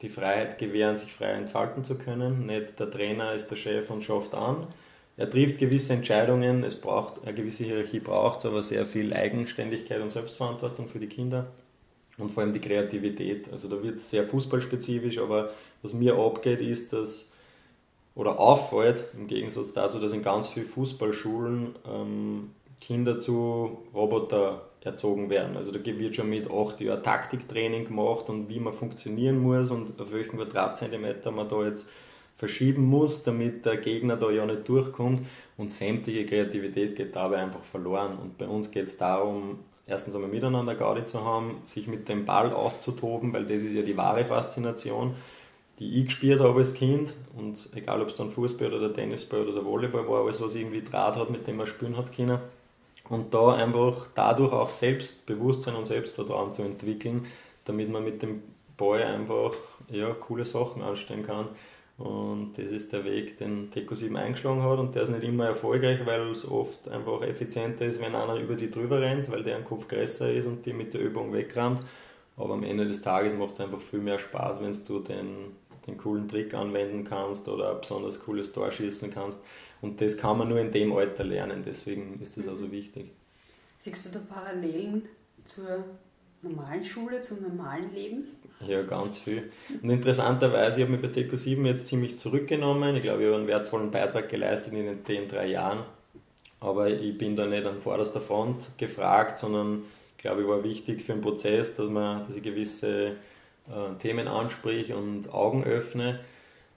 die Freiheit gewähren, sich frei entfalten zu können. Nicht der Trainer ist der Chef und schafft an. Er trifft gewisse Entscheidungen, es braucht eine gewisse Hierarchie, aber sehr viel Eigenständigkeit und Selbstverantwortung für die Kinder. Und vor allem die Kreativität. Also da wird es sehr fußballspezifisch, aber was mir abgeht ist, dass, oder auffällt, im Gegensatz dazu, dass in ganz vielen Fußballschulen Kinder zu Roboter erzogen werden. Also da wird schon mit 8 Jahren Taktiktraining gemacht und wie man funktionieren muss und auf welchen Quadratzentimeter man da jetzt verschieben muss, damit der Gegner da ja nicht durchkommt, und sämtliche Kreativität geht dabei einfach verloren. Und bei uns geht es darum, erstens einmal miteinander Gaudi zu haben, sich mit dem Ball auszutoben, weil das ist ja die wahre Faszination, die ich gespielt habe als Kind, und egal ob es dann Fußball oder der Tennisball oder der Volleyball war, alles was irgendwie Draht hat, mit dem man spielen hat können. Und da einfach dadurch auch Selbstbewusstsein und Selbstvertrauen zu entwickeln, damit man mit dem Ball einfach coole Sachen anstellen kann. Und das ist der Weg, den TECO7 eingeschlagen hat, und der ist nicht immer erfolgreich, weil es oft einfach effizienter ist, wenn einer über die drüber rennt, weil der ein Kopf größer ist und die mit der Übung wegrammt. Aber am Ende des Tages macht es einfach viel mehr Spaß, wenn du den coolen Trick anwenden kannst oder ein besonders cooles Tor schießen kannst. Und das kann man nur in dem Alter lernen, deswegen ist das auch so wichtig. Siehst du da Parallelen zur normalen Schule, zum normalen Leben? Ja, ganz viel. Und interessanterweise, ich habe mich bei TECO7 jetzt ziemlich zurückgenommen. Ich glaube, ich habe einen wertvollen Beitrag geleistet in den 3 Jahren. Aber ich bin da nicht an vorderster Front gefragt, sondern ich glaube, ich war wichtig für den Prozess, dass ich gewisse Themen anspreche und Augen öffne.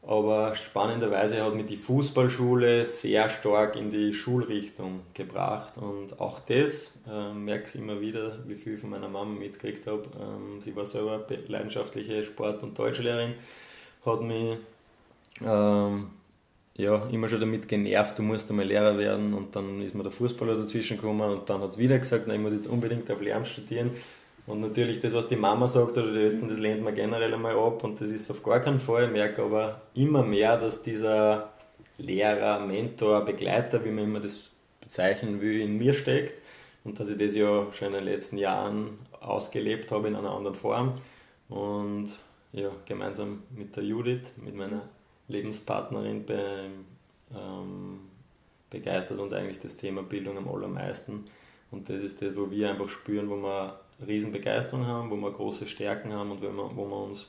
Aber spannenderweise hat mich die Fußballschule sehr stark in die Schulrichtung gebracht, und auch das merke ich immer wieder, wie viel ich von meiner Mama mitgekriegt habe. Sie war selber leidenschaftliche Sport- und Deutschlehrerin, hat mich immer schon damit genervt, du musst einmal Lehrer werden, und dann ist mir der Fußballer dazwischen gekommen, und dann hat sie wieder gesagt, nein, ich muss jetzt unbedingt auf Lehramt studieren. Und natürlich das, was die Mama sagt oder die Eltern, das lehnt man generell einmal ab, und das ist auf gar keinen Fall. Ich merke aber immer mehr, dass dieser Lehrer, Mentor, Begleiter, wie man immer das bezeichnen will, in mir steckt, und dass ich das ja schon in den letzten Jahren ausgelebt habe in einer anderen Form. Und ja, gemeinsam mit der Judith, mit meiner Lebenspartnerin, begeistert uns eigentlich das Thema Bildung am allermeisten. Und das ist das, wo wir einfach spüren, wo wir Riesenbegeisterung haben, wo wir große Stärken haben, und wo wir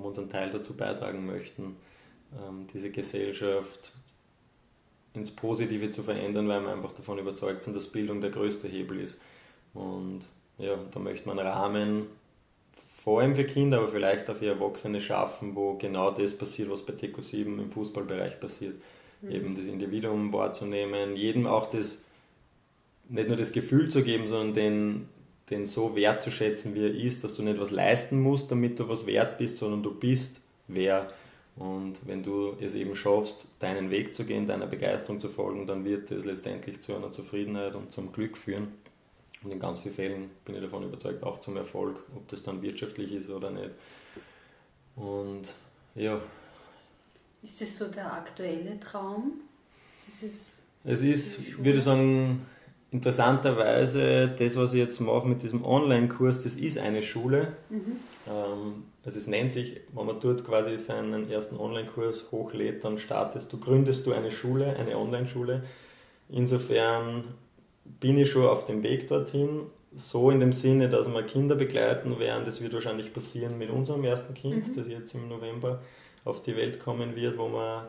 unseren Teil dazu beitragen möchten, diese Gesellschaft ins Positive zu verändern, weil wir einfach davon überzeugt sind, dass Bildung der größte Hebel ist. Und ja, da möchte man einen Rahmen, vor allem für Kinder, aber vielleicht auch für Erwachsene schaffen, wo genau das passiert, was bei TECO7 im Fußballbereich passiert. Eben das Individuum wahrzunehmen, jedem auch das nicht nur das Gefühl zu geben, sondern den so wertzuschätzen, wie er ist, dass du nicht was leisten musst, damit du was wert bist, sondern du bist wer. Und wenn du es eben schaffst, deinen Weg zu gehen, deiner Begeisterung zu folgen, dann wird es letztendlich zu einer Zufriedenheit und zum Glück führen. Und in ganz vielen Fällen bin ich davon überzeugt, auch zum Erfolg, ob das dann wirtschaftlich ist oder nicht. Und ja. Ist das so der aktuelle Traum? Es ist, würde ich sagen, interessanterweise, das, was ich jetzt mache mit diesem Online-Kurs, das ist eine Schule. Also es nennt sich, wenn man dort quasi seinen ersten Online-Kurs hochlädt, dann gründest du eine Schule, eine Online-Schule. Insofern bin ich schon auf dem Weg dorthin. So in dem Sinne, dass wir Kinder begleiten werden, das wird wahrscheinlich passieren mit unserem ersten Kind, das jetzt im November auf die Welt kommen wird, wo wir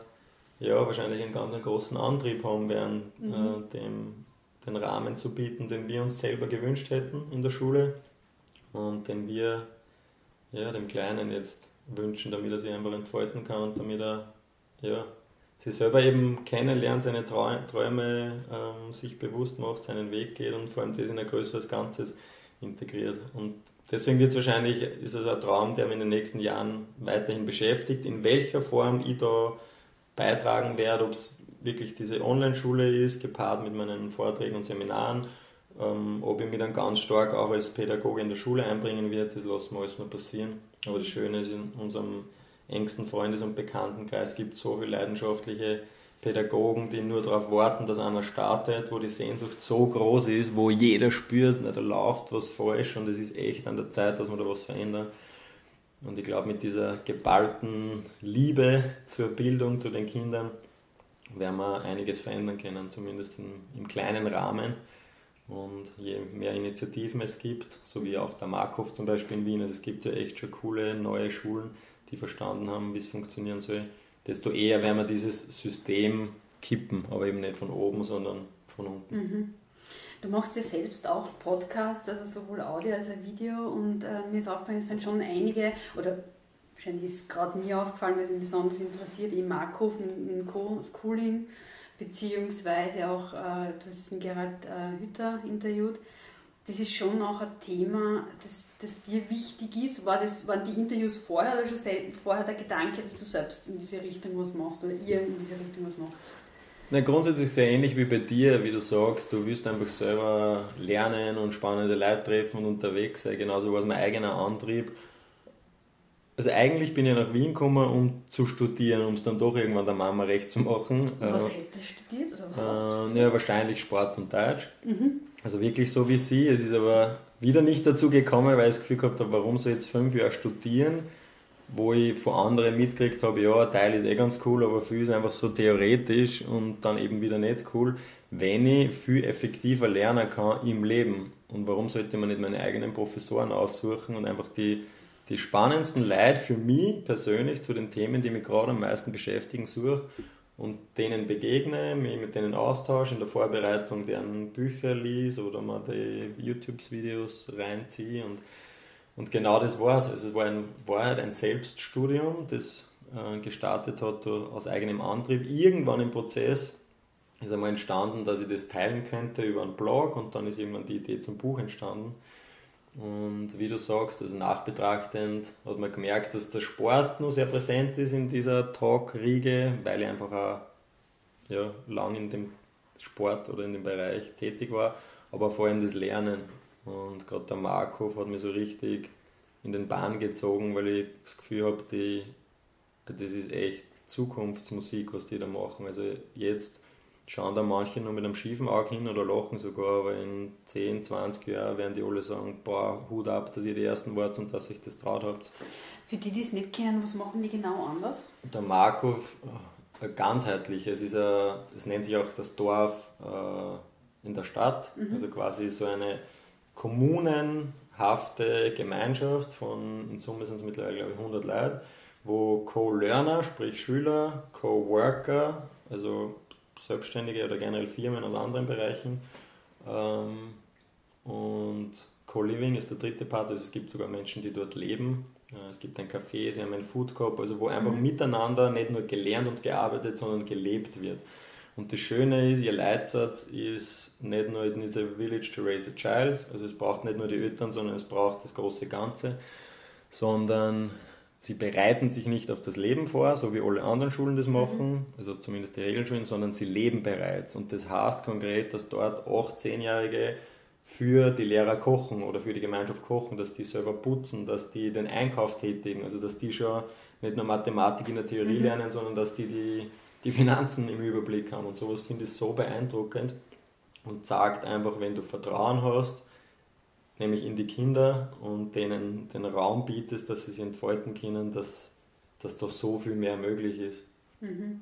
ja wahrscheinlich einen ganz großen Antrieb haben werden, den Rahmen zu bieten, den wir uns selber gewünscht hätten in der Schule und den wir ja, dem Kleinen jetzt wünschen, damit er sich einfach entfalten kann und damit er ja, sich selber eben kennenlernt, seine Träume sich bewusst macht, seinen Weg geht und vor allem das in ein größeres Ganzes integriert. Und deswegen wird es wahrscheinlich, ist es ein Traum, der mich in den nächsten Jahren weiterhin beschäftigt, in welcher Form ich da beitragen werde, ob es wirklich diese Online-Schule ist, gepaart mit meinen Vorträgen und Seminaren, ob ich mich dann ganz stark auch als Pädagoge in der Schule einbringen werde, das lassen wir alles noch passieren. Aber das Schöne ist, in unserem engsten Freundes- und Bekanntenkreis gibt es so viele leidenschaftliche Pädagogen, die nur darauf warten, dass einer startet, wo die Sehnsucht so groß ist, wo jeder spürt, na, da läuft was falsch und es ist echt an der Zeit, dass wir da was verändern. Und ich glaube, mit dieser geballten Liebe zur Bildung, zu den Kindern, werden wir einiges verändern können, zumindest im kleinen Rahmen. Und je mehr Initiativen es gibt, so wie auch der Markhof zum Beispiel in Wien, also es gibt ja echt schon coole neue Schulen, die verstanden haben, wie es funktionieren soll, desto eher werden wir dieses System kippen, aber eben nicht von oben, sondern von unten. Mhm. Du machst ja selbst auch Podcasts, also sowohl Audio als auch Video, und mir ist aufgefallen, es sind schon einige, oder wahrscheinlich ist es gerade mir aufgefallen, weil es mich besonders interessiert, im Markhof, im Co-Schooling, beziehungsweise auch, du hast den Gerald Hütter interviewt. Das ist schon auch ein Thema, das dir wichtig ist. Waren die Interviews vorher oder schon vorher der Gedanke, dass du selbst in diese Richtung was machst oder ihr in diese Richtung was macht? Na, grundsätzlich sehr ähnlich wie bei dir, wie du sagst, du willst einfach selber lernen und spannende Leute treffen und unterwegs sein. Genauso war es mein eigener Antrieb. Also eigentlich bin ich nach Wien gekommen, um zu studieren, um es dann doch irgendwann der Mama recht zu machen. Was hättest du studiert? Oder was hast du studiert? Ja, wahrscheinlich Sport und Deutsch. Mhm. Also wirklich so wie sie. Es ist aber wieder nicht dazu gekommen, weil ich das Gefühl gehabt habe, warum soll ich jetzt 5 Jahre studieren, wo ich von anderen mitgekriegt habe, ja, ein Teil ist eh ganz cool, aber viel ist einfach so theoretisch und dann eben wieder nicht cool, wenn ich viel effektiver lernen kann im Leben. Und warum sollte man nicht meine eigenen Professoren aussuchen und einfach die spannendsten Leute für mich persönlich zu den Themen, die mich gerade am meisten beschäftigen, suche und denen begegne, mich mit denen austausche, in der Vorbereitung deren Bücher lese oder mal die YouTube-Videos reinziehe. Und genau das war es. Also es war in Wahrheit ein Selbststudium, das gestartet hat aus eigenem Antrieb. Irgendwann im Prozess ist einmal entstanden, dass ich das teilen könnte über einen Blog, und dann ist irgendwann die Idee zum Buch entstanden. Und wie du sagst, also nachbetrachtend hat man gemerkt, dass der Sport nur sehr präsent ist in dieser Talk-Riege, weil ich einfach auch ja, lang in dem Sport oder in dem Bereich tätig war, aber vor allem das Lernen. Und gerade der Markhof hat mich so richtig in den Bann gezogen, weil ich das Gefühl habe, das ist echt Zukunftsmusik, was die da machen. Also jetzt schauen da manche nur mit einem schiefen Auge hin oder lachen sogar, aber in 10, 20 Jahren werden die alle sagen, boah, Hut ab, dass ihr die Ersten wart und dass euch das traut habt. Für die, die es nicht kennen, was machen die genau anders? Der Markhof, ganzheitlich, es nennt sich auch das Dorf in der Stadt, also quasi so eine kommunenhafte Gemeinschaft von, in Summe sind es mittlerweile, glaube ich, 100 Leute, wo Co-Learner, sprich Schüler, Co-Worker, also Selbstständige oder generell Firmen oder anderen Bereichen. Und Co-Living ist der dritte Part, also es gibt sogar Menschen, die dort leben. Es gibt ein Café, sie haben einen Food Corp, also wo einfach miteinander nicht nur gelernt und gearbeitet, sondern gelebt wird. Und das Schöne ist, ihr Leitsatz ist nicht nur in dieser Village to raise a child, also es braucht nicht nur die Eltern, sondern es braucht das große Ganze, sondern sie bereiten sich nicht auf das Leben vor, so wie alle anderen Schulen das machen, also zumindest die Regelschulen, sondern sie leben bereits. Und das heißt konkret, dass dort 8-, 10-Jährige für die Lehrer kochen oder für die Gemeinschaft kochen, dass die selber putzen, dass die den Einkauf tätigen, also dass die schon nicht nur Mathematik in der Theorie lernen, sondern dass die Finanzen im Überblick haben. Und sowas finde ich so beeindruckend und sagt einfach, wenn du Vertrauen hast, nämlich in die Kinder, und denen den Raum bietest, dass sie sich entfalten können, dass da so viel mehr möglich ist. Mhm.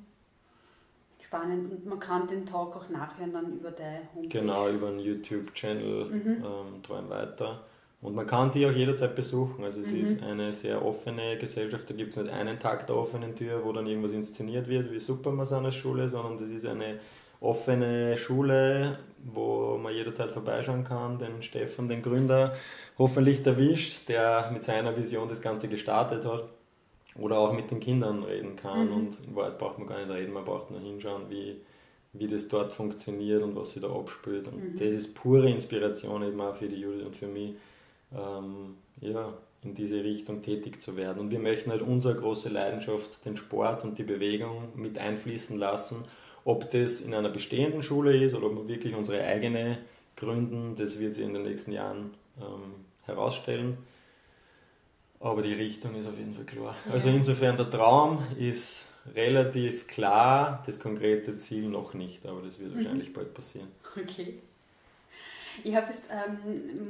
Spannend. Und man kann den Talk auch nachhören dann über deine Homepage. Genau, über einen YouTube-Channel, Träum weiter. Und man kann sie auch jederzeit besuchen. Also es ist eine sehr offene Gesellschaft, da gibt es nicht einen Tag der offenen Tür, wo dann irgendwas inszeniert wird, wie super man es an der Schule, sondern das ist eine offene Schule, wo man jederzeit vorbeischauen kann, den Stefan, den Gründer, hoffentlich erwischt, der mit seiner Vision das Ganze gestartet hat oder auch mit den Kindern reden kann. Mhm. Und in Wahrheit braucht man gar nicht reden, man braucht nur hinschauen, wie das dort funktioniert und was sich da abspielt. Und das ist pure Inspiration eben auch für die Judith und für mich, in diese Richtung tätig zu werden. Und wir möchten halt unsere große Leidenschaft, den Sport und die Bewegung mit einfließen lassen. Ob das in einer bestehenden Schule ist oder ob wir wirklich unsere eigene gründen, das wird sich in den nächsten Jahren herausstellen. Aber die Richtung ist auf jeden Fall klar. Ja. Also insofern, der Traum ist relativ klar, das konkrete Ziel noch nicht, aber das wird wahrscheinlich bald passieren. Okay. Ich habe jetzt,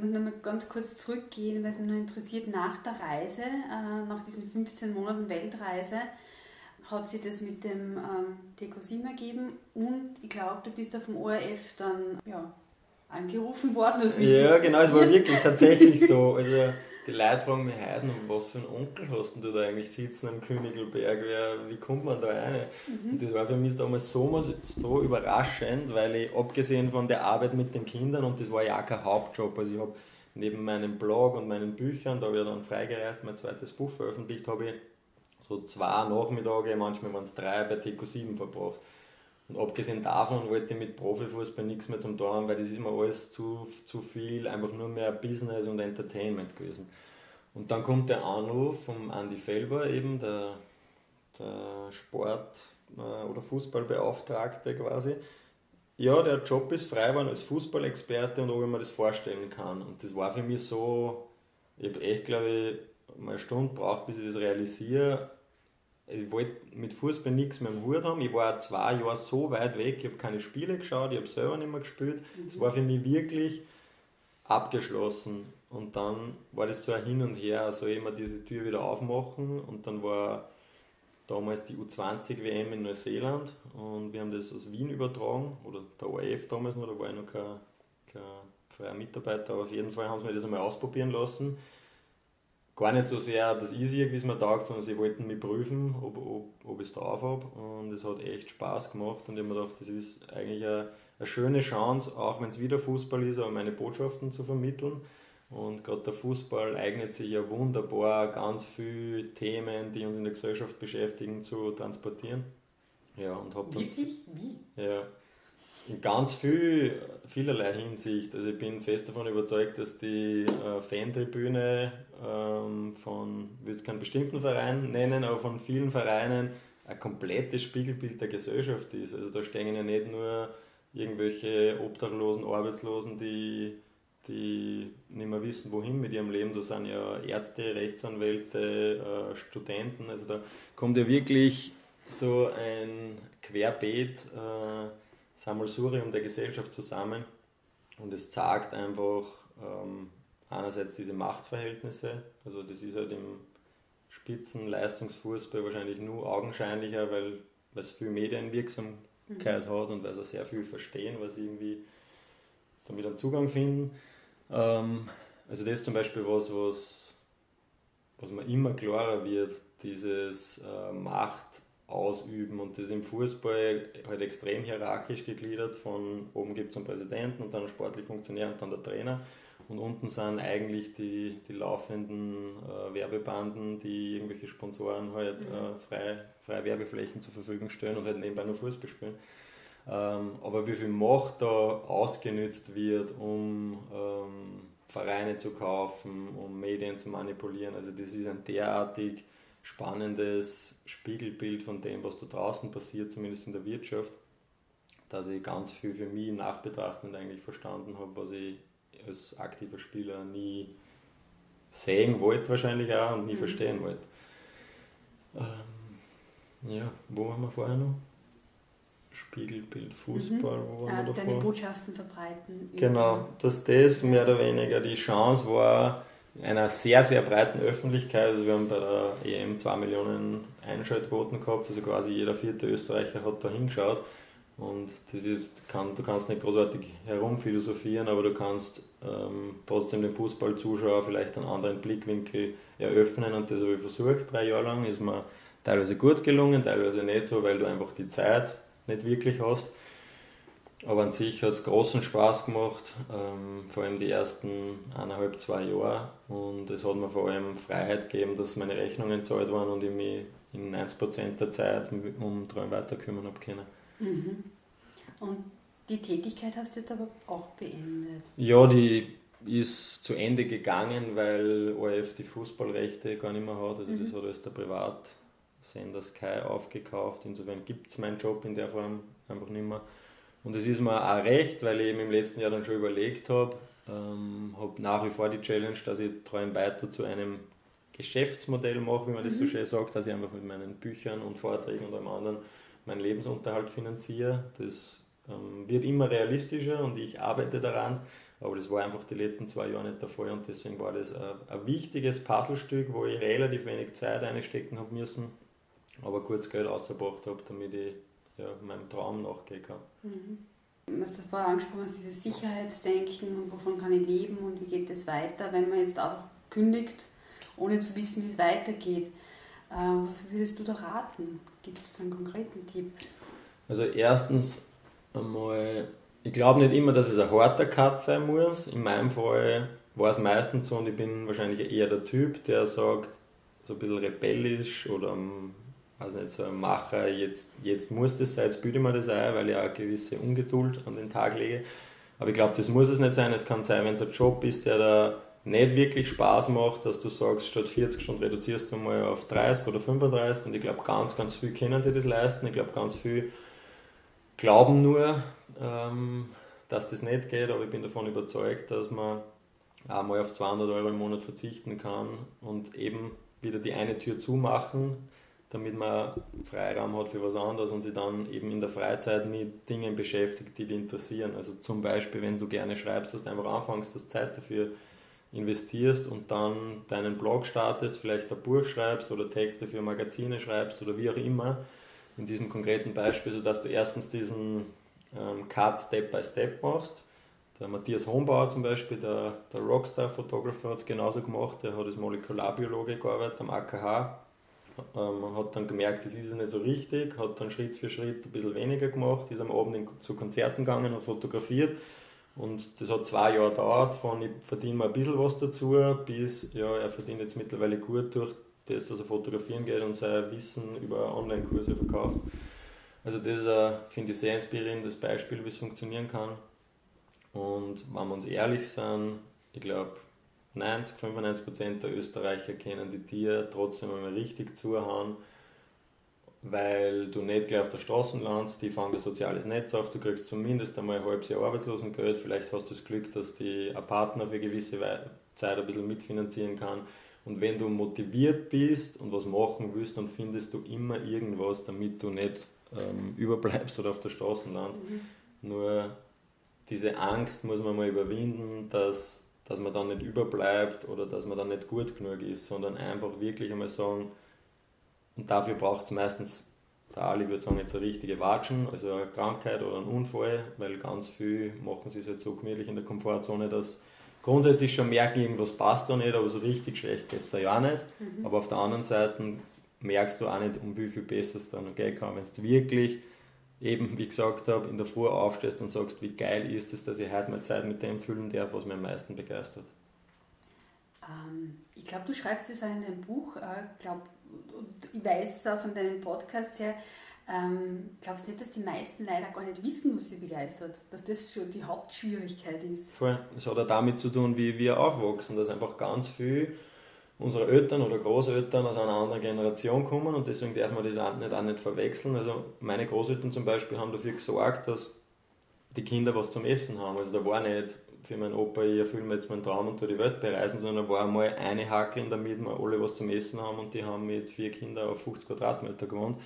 muss nochmal ganz kurz zurückgehen, weil es mich nur interessiert, nach der Reise, nach diesen 15 Monaten Weltreise, hat sich das mit dem TECO7 ergeben und ich glaube, du bist da vom ORF dann angerufen worden. Oder bist ja, genau, es war wirklich tatsächlich so. Also die Leute fragen mich heute, was für einen Onkel hast du da eigentlich sitzen am Königlberg, wie kommt man da rein? Mhm. Und das war für mich damals so überraschend, weil ich abgesehen von der Arbeit mit den Kindern, und das war ja auch kein Hauptjob, also ich habe neben meinem Blog und meinen Büchern, da habe ich dann freigereist, mein zweites Buch veröffentlicht, habe ich so 2 Nachmittage, manchmal waren es 3, bei TECO7 verbracht. Und abgesehen davon wollte ich mit Profifußball nichts mehr zum Tun haben, weil das ist mir alles zu viel, einfach nur mehr Business und Entertainment gewesen. Und dann kommt der Anruf von Andy Felber, eben der Sport- oder Fußballbeauftragte quasi. Ja, der Job ist frei geworden als Fußballexperte und ob ich mir das vorstellen kann. Und das war für mich so, ich habe echt, glaube ich, mal eine Stunde braucht, bis ich das realisiere. Ich wollte mit Fußball nichts mehr im Hut haben. Ich war 2 Jahre so weit weg, ich habe keine Spiele geschaut, ich habe selber nicht mehr gespielt. Es war für mich wirklich abgeschlossen. Und dann war das so ein Hin und Her, also immer diese Tür wieder aufmachen. Und dann war damals die U20-WM in Neuseeland und wir haben das aus Wien übertragen, oder der ORF damals noch, da war ich noch kein freier Mitarbeiter, aber auf jeden Fall haben sie mir das einmal ausprobieren lassen. Gar nicht so sehr, dass ich sehe, wie es mir taugt, sondern sie wollten mich prüfen, ob ich es drauf habe. Und es hat echt Spaß gemacht und ich habe mir gedacht, das ist eigentlich eine schöne Chance, auch wenn es wieder Fußball ist, aber meine Botschaften zu vermitteln. Und gerade der Fußball eignet sich ja wunderbar, ganz viele Themen, die uns in der Gesellschaft beschäftigen, zu transportieren. Ja, und hab dann wirklich? Wie? Ja. In ganz vielerlei Hinsicht. Also ich bin fest davon überzeugt, dass die Fantribüne von, ich will es keinen bestimmten Verein nennen, aber von vielen Vereinen ein komplettes Spiegelbild der Gesellschaft ist. Also da stehen ja nicht nur irgendwelche Obdachlosen, Arbeitslosen, die nicht mehr wissen, wohin mit ihrem Leben. Da sind ja Ärzte, Rechtsanwälte, Studenten. Also da kommt ja wirklich so ein Querbeet Sammelsurium der Gesellschaft zusammen und es zeigt einfach einerseits diese Machtverhältnisse, also das ist halt im Spitzenleistungsfußball wahrscheinlich nur augenscheinlicher, weil es viel Medienwirksamkeit hat und weil sie sehr viel verstehen, weil sie irgendwie damit einen Zugang finden. Also das ist zum Beispiel was mir immer klarer wird, dieses Macht ausüben und das ist im Fußball halt extrem hierarchisch gegliedert, von oben gibt es einen Präsidenten und dann einen sportlichen Funktionär und dann der Trainer und unten sind eigentlich die laufenden Werbebanden, die irgendwelche Sponsoren halt freie Werbeflächen zur Verfügung stellen und halt nebenbei nur Fußball spielen. Aber wie viel Macht da ausgenutzt wird, um Vereine zu kaufen, um Medien zu manipulieren, also das ist ein derartig spannendes Spiegelbild von dem, was da draußen passiert, zumindest in der Wirtschaft, dass ich ganz viel für mich nachbetrachtend eigentlich verstanden habe, was ich als aktiver Spieler nie sehen wollte wahrscheinlich auch und nie verstehen wollte. Wo waren wir vorher noch? Spiegelbild, Fußball, wo waren wir davor? Deine Botschaften verbreiten. Genau, dass das mehr oder weniger die Chance war, einer sehr, sehr breiten Öffentlichkeit, also wir haben bei der EM 2 Millionen Einschaltquoten gehabt, also quasi jeder 4. Österreicher hat da hingeschaut und das ist, du kannst nicht großartig herumphilosophieren, aber du kannst trotzdem dem Fußballzuschauer vielleicht einen anderen Blickwinkel eröffnen und das habe ich versucht, 3 Jahre lang, ist mir teilweise gut gelungen, teilweise nicht so, weil du einfach die Zeit nicht wirklich hast. Aber an sich hat es großen Spaß gemacht, vor allem die ersten 1,5, 2 Jahre. Und es hat mir vor allem Freiheit gegeben, dass meine Rechnungen gezahlt waren und ich mich in 90% der Zeit um Träum weiter kümmern habe können. Mhm. Und die Tätigkeit hast du jetzt aber auch beendet? Ja, die ist zu Ende gegangen, weil ORF die Fußballrechte gar nicht mehr hat. Also das hat alles der Privatsender Sky aufgekauft. Insofern gibt es meinen Job in der Form einfach nicht mehr. Und das ist mir auch recht, weil ich eben im letzten Jahr dann schon überlegt habe, habe nach wie vor die Challenge, dass ich Träum weiter zu einem Geschäftsmodell mache, wie man das so schön sagt, dass ich einfach mit meinen Büchern und Vorträgen und allem anderen meinen Lebensunterhalt finanziere. Das wird immer realistischer und ich arbeite daran, aber das war einfach die letzten 2 Jahre nicht der Fall und deswegen war das ein wichtiges Puzzlestück, wo ich relativ wenig Zeit einstecken habe müssen, aber kurz Geld rausgebracht habe, damit ich meinem Traum nachgehen kann. Was du vorher angesprochen hast, dieses Sicherheitsdenken und wovon kann ich leben und wie geht es weiter, wenn man jetzt auch kündigt, ohne zu wissen, wie es weitergeht. Was würdest du da raten? Gibt es einen konkreten Tipp? Also erstens einmal, ich glaube nicht immer, dass es ein harter Cut sein muss. In meinem Fall war es meistens so und ich bin wahrscheinlich eher der Typ, der sagt, so ein bisschen rebellisch oder also nicht so ein Macher, jetzt muss das sein, jetzt bilde ich mir das ein, weil ich auch eine gewisse Ungeduld an den Tag lege. Aber ich glaube, das muss es nicht sein. Es kann sein, wenn es ein Job ist, der da nicht wirklich Spaß macht, dass du sagst, statt 40 Stunden reduzierst du mal auf 30 oder 35. Und ich glaube, ganz, ganz viele können sich das leisten. Ich glaube, ganz viele glauben nur, dass das nicht geht. Aber ich bin davon überzeugt, dass man auch mal auf 200 Euro im Monat verzichten kann und eben wieder die eine Tür zumachen, damit man Freiraum hat für was anderes und sich dann eben in der Freizeit mit Dingen beschäftigt, die dich interessieren. Also zum Beispiel, wenn du gerne schreibst, dass du einfach anfängst, dass du Zeit dafür investierst und dann deinen Blog startest, vielleicht ein Buch schreibst oder Texte für Magazine schreibst oder wie auch immer, in diesem konkreten Beispiel, sodass du erstens diesen Cut Step by Step machst. Der Matthias Hohenbauer zum Beispiel, der Rockstar-Photographer, hat es genauso gemacht, der hat als Molekularbiologe gearbeitet am AKH. Hat dann gemerkt, das ist nicht so richtig, hat dann Schritt für Schritt ein bisschen weniger gemacht, ist am Abend zu Konzerten gegangen und fotografiert und das hat 2 Jahre gedauert, von ich verdiene mir ein bisschen was dazu, bis er verdient jetzt mittlerweile gut durch das, dass er fotografieren geht und sein Wissen über Online-Kurse verkauft. Also das ist ein, finde ich, sehr inspirierendes Beispiel, wie es funktionieren kann. Und wenn wir uns ehrlich sind, ich glaube, 90-95% der Österreicher können die Tiere trotzdem einmal richtig zuhauen, weil du nicht gleich auf der Straße landest, die fangen das soziales Netz auf, du kriegst zumindest einmal ein halbes Jahr Arbeitslosengeld, vielleicht hast du das Glück, dass die ein Partner für gewisse Zeit ein bisschen mitfinanzieren kann und wenn du motiviert bist und was machen willst, dann findest du immer irgendwas, damit du nicht überbleibst oder auf der Straße landest. Nur diese Angst muss man mal überwinden, dass man dann nicht überbleibt oder dass man dann nicht gut genug ist, sondern einfach wirklich einmal sagen, und dafür braucht es meistens, der Ali würde sagen, jetzt eine richtige Watschen, also eine Krankheit oder einen Unfall, weil ganz viele machen sich halt so gemütlich in der Komfortzone, dass grundsätzlich schon merken, irgendwas passt da nicht, aber so richtig schlecht geht es da ja auch nicht. Aber auf der anderen Seite merkst du auch nicht, um wie viel besser es dann gehen kann, wenn es wirklich eben, wie gesagt habe, in der Früh aufstehst und sagst, wie geil ist es, dass ich heute meine Zeit mit dem füllen darf, was mich am meisten begeistert. Ich glaube, du schreibst es auch in deinem Buch, und ich weiß es auch von deinem Podcast her, glaubst du nicht, dass die meisten leider gar nicht wissen, was sie begeistert, dass das schon die Hauptschwierigkeit ist? Voll, das hat auch damit zu tun, wie wir aufwachsen, dass einfach ganz viel unsere Eltern oder Großeltern aus einer anderen Generation kommen und deswegen darf man das auch nicht verwechseln. Also meine Großeltern zum Beispiel haben dafür gesorgt, dass die Kinder was zum Essen haben. Also da war nicht für meinen Opa, ich erfülle mir jetzt meinen Traum und durch die Welt bereisen, sondern da war mal eine Hakeln, damit wir alle was zum Essen haben und die haben mit 4 Kindern auf 50 Quadratmeter gewohnt.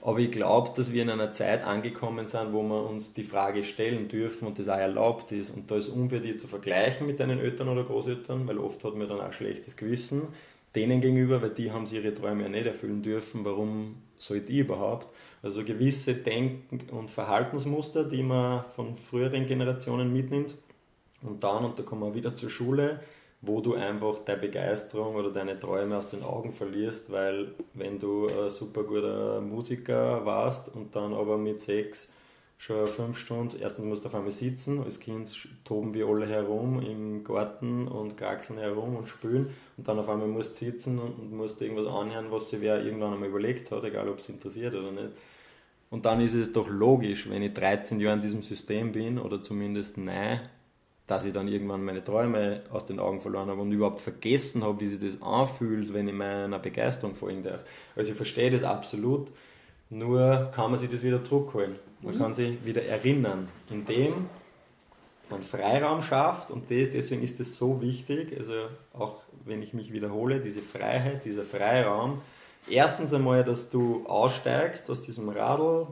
Aber ich glaube, dass wir in einer Zeit angekommen sind, wo wir uns die Frage stellen dürfen und das auch erlaubt ist. Und da ist unfair, die zu vergleichen mit deinen Eltern oder Großeltern, weil oft hat man dann auch ein schlechtes Gewissen denen gegenüber, weil die haben sich ihre Träume ja nicht erfüllen dürfen. Warum sollte ich überhaupt? Also gewisse Denk- und Verhaltensmuster, die man von früheren Generationen mitnimmt. Und da kommen wir wieder zur Schule, wo du einfach deine Begeisterung oder deine Träume aus den Augen verlierst, weil wenn du ein super guter Musiker warst und dann aber mit 6 schon 5 Stunden. Erstens musst du auf einmal sitzen. Als Kind toben wir alle herum im Garten und kraxeln herum und spülen. Und dann auf einmal musst du sitzen und musst irgendwas anhören, was sich wer irgendwann einmal überlegt hat, egal ob es interessiert oder nicht. Und dann ist es doch logisch, wenn ich 13 Jahre in diesem System bin oder zumindest nein, dass ich dann irgendwann meine Träume aus den Augen verloren habe und überhaupt vergessen habe, wie sich das anfühlt, wenn ich meiner Begeisterung folgen darf. Also ich verstehe das absolut. Nur kann man sich das wieder zurückholen. Man kann sich wieder erinnern, indem man Freiraum schafft, und deswegen ist das so wichtig, also auch wenn ich mich wiederhole, diese Freiheit, dieser Freiraum. Erstens einmal, dass du aussteigst aus diesem Radl,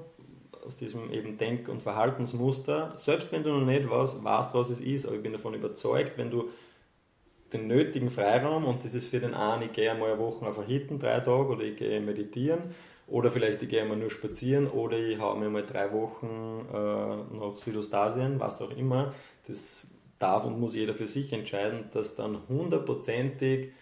aus diesem eben Denk- und Verhaltensmuster, selbst wenn du noch nicht weißt, was es ist, aber ich bin davon überzeugt, wenn du den nötigen Freiraum, und das ist für den einen, ich gehe einmal eine Woche auf eine Hütte, 3 Tage, oder ich gehe meditieren, oder vielleicht ich gehe mal nur spazieren, oder ich haue mir mal 3 Wochen nach Südostasien, was auch immer. Das darf und muss jeder für sich entscheiden, dass dann 100%ig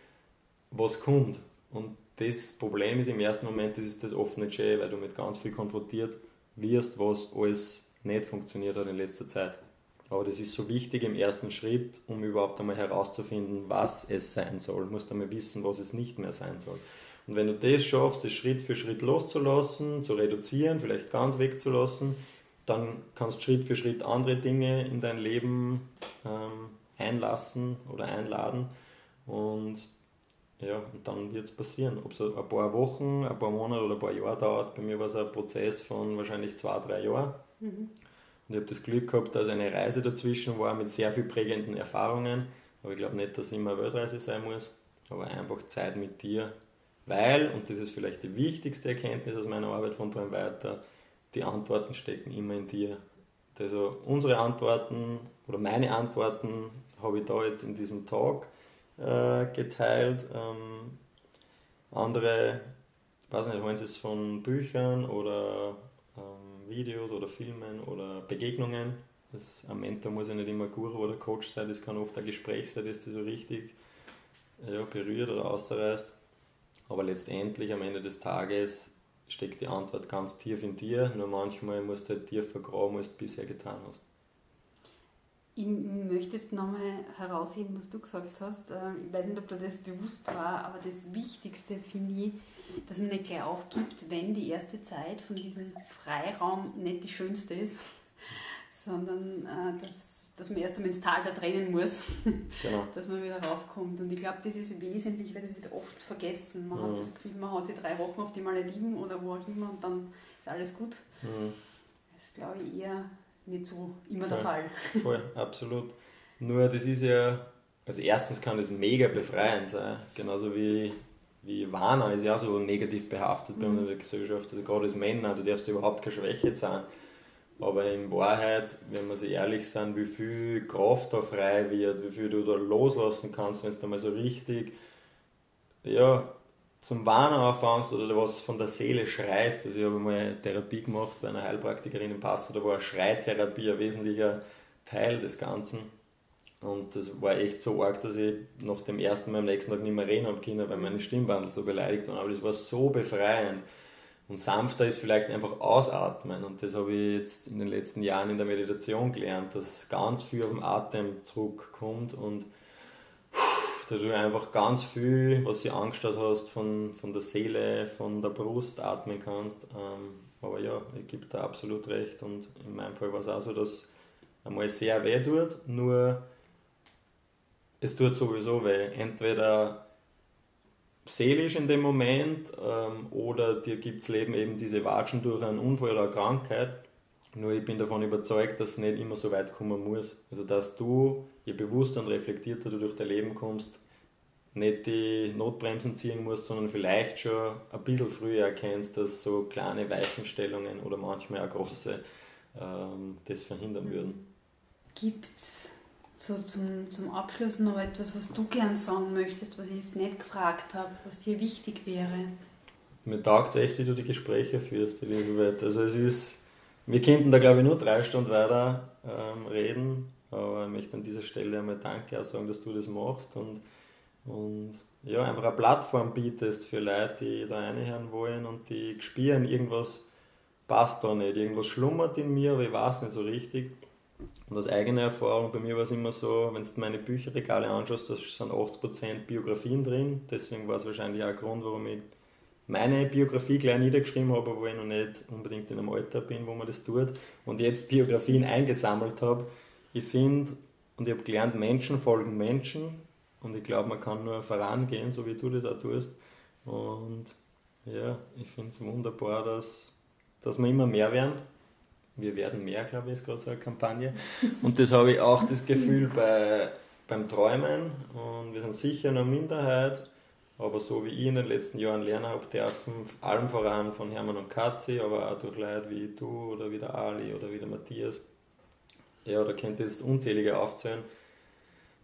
was kommt. Und das Problem ist im ersten Moment, das ist das oft nicht schön, weil du mit ganz viel konfrontiert wirst, was alles nicht funktioniert hat in letzter Zeit. Aber das ist so wichtig im ersten Schritt, um überhaupt einmal herauszufinden, was es sein soll. Du musst einmal wissen, was es nicht mehr sein soll. Und wenn du das schaffst, das Schritt für Schritt loszulassen, zu reduzieren, vielleicht ganz wegzulassen, dann kannst du Schritt für Schritt andere Dinge in dein Leben einlassen oder einladen. Und ja, und dann wird es passieren. Ob es ein paar Wochen, ein paar Monate oder ein paar Jahre dauert. Bei mir war es ein Prozess von wahrscheinlich 2-3 Jahren. Mhm. Und ich habe das Glück gehabt, dass eine Reise dazwischen war mit sehr viel prägenden Erfahrungen. Aber ich glaube nicht, dass es immer eine Weltreise sein muss, aber einfach Zeit mit dir. Weil, und das ist vielleicht die wichtigste Erkenntnis aus meiner Arbeit von Träum weiter, die Antworten stecken immer in dir. Also unsere Antworten oder meine Antworten habe ich da jetzt in diesem Talk geteilt. Andere, ich weiß nicht, holen sie es von Büchern oder Videos oder Filmen oder Begegnungen. Ein Mentor muss ja nicht immer Guru oder Coach sein, das kann oft ein Gespräch sein, das dich so richtig berührt oder ausreißt. Aber letztendlich am Ende des Tages steckt die Antwort ganz tief in dir, nur manchmal musst du halt tief vergraben, als du bisher getan hast. Ich möchte es nochmal herausheben, was du gesagt hast. Ich weiß nicht, ob dir das bewusst war, aber das Wichtigste finde ich, dass man nicht gleich aufgibt, wenn die erste Zeit von diesem Freiraum nicht die schönste ist, sondern dass man erst einmal ins Tal da trennen muss, genau. Dass man wieder raufkommt. Und ich glaube, das ist wesentlich, weil das wird oft vergessen. Man hat das Gefühl, man hat sich 3 Wochen auf die Malediven oder wo auch immer und dann ist alles gut. Das ist, glaube ich, eher nicht so immer der Fall. Voll, absolut. Nur das ist ja, also erstens kann das mega befreiend sein, genauso wie Warner ist ja so negativ behaftet bei uns in der Gesellschaft, also gerade als Männer, du darfst überhaupt keine Schwäche zeigen. Aber in Wahrheit, wenn wir sich ehrlich sind, wie viel Kraft da frei wird, wie viel du da loslassen kannst, wenn du da mal so richtig zum Wahn anfängst oder was von der Seele schreist. Also ich habe mal eine Therapie gemacht bei einer Heilpraktikerin in Passau, da war Schreitherapie ein wesentlicher Teil des Ganzen. Und das war echt so arg, dass ich nach dem ersten Mal am nächsten Tag nicht mehr reden habe können, weil meine Stimmbandel so beleidigt waren. Aber das war so befreiend. Und sanfter ist vielleicht einfach ausatmen, und das habe ich jetzt in den letzten Jahren in der Meditation gelernt, dass ganz viel auf den Atem zurückkommt und da du einfach ganz viel, was du angeschaut hast, von der Seele, von der Brust atmen kannst. Aber ja, ich gebe da absolut recht, und in meinem Fall war es auch so, dass einmal sehr weh tut, nur es tut sowieso weh, entweder seelisch in dem Moment oder dir gibt das Leben eben diese Watschen durch einen Unfall oder eine Krankheit. Nur ich bin davon überzeugt, dass es nicht immer so weit kommen muss. Also dass du, je bewusster und reflektierter du durch dein Leben kommst, nicht die Notbremsen ziehen musst, sondern vielleicht schon ein bisschen früher erkennst, dass so kleine Weichenstellungen oder manchmal auch große das verhindern würden. Gibt's so zum Abschluss noch etwas, was du gern sagen möchtest, was ich jetzt nicht gefragt habe, was dir wichtig wäre? Mir taugt es echt, wie du die Gespräche führst, Elisabeth. Also es ist, wir könnten da glaube ich nur 3 Stunden weiter reden, aber ich möchte an dieser Stelle einmal Danke auch sagen, dass du das machst und ja, einfach eine Plattform bietest für Leute, die da reinhören wollen und die spüren, irgendwas passt da nicht, irgendwas schlummert in mir, aber ich weiß nicht so richtig. Und aus eigener Erfahrung, bei mir war es immer so, wenn du meine Bücherregale anschaust, da sind 80% Biografien drin, deswegen war es wahrscheinlich auch ein Grund, warum ich meine Biografie gleich niedergeschrieben habe, obwohl ich noch nicht unbedingt in einem Alter bin, wo man das tut, und jetzt Biografien eingesammelt habe. Ich finde, und ich habe gelernt, Menschen folgen Menschen, und ich glaube, man kann nur vorangehen, so wie du das auch tust, und ja, ich finde es wunderbar, dass wir immer mehr werden. Wir werden mehr, glaube ich, ist gerade so eine Kampagne. Und das habe ich auch das Gefühl beim Träumen. Und wir sind sicher eine Minderheit, aber so wie ich in den letzten Jahren lernen habe dürfen, allem voran von Hermann und Katzi, aber auch durch Leute wie du oder wie der Ali oder wie der Matthias, ja, da könnt ihr jetzt unzählige aufzählen,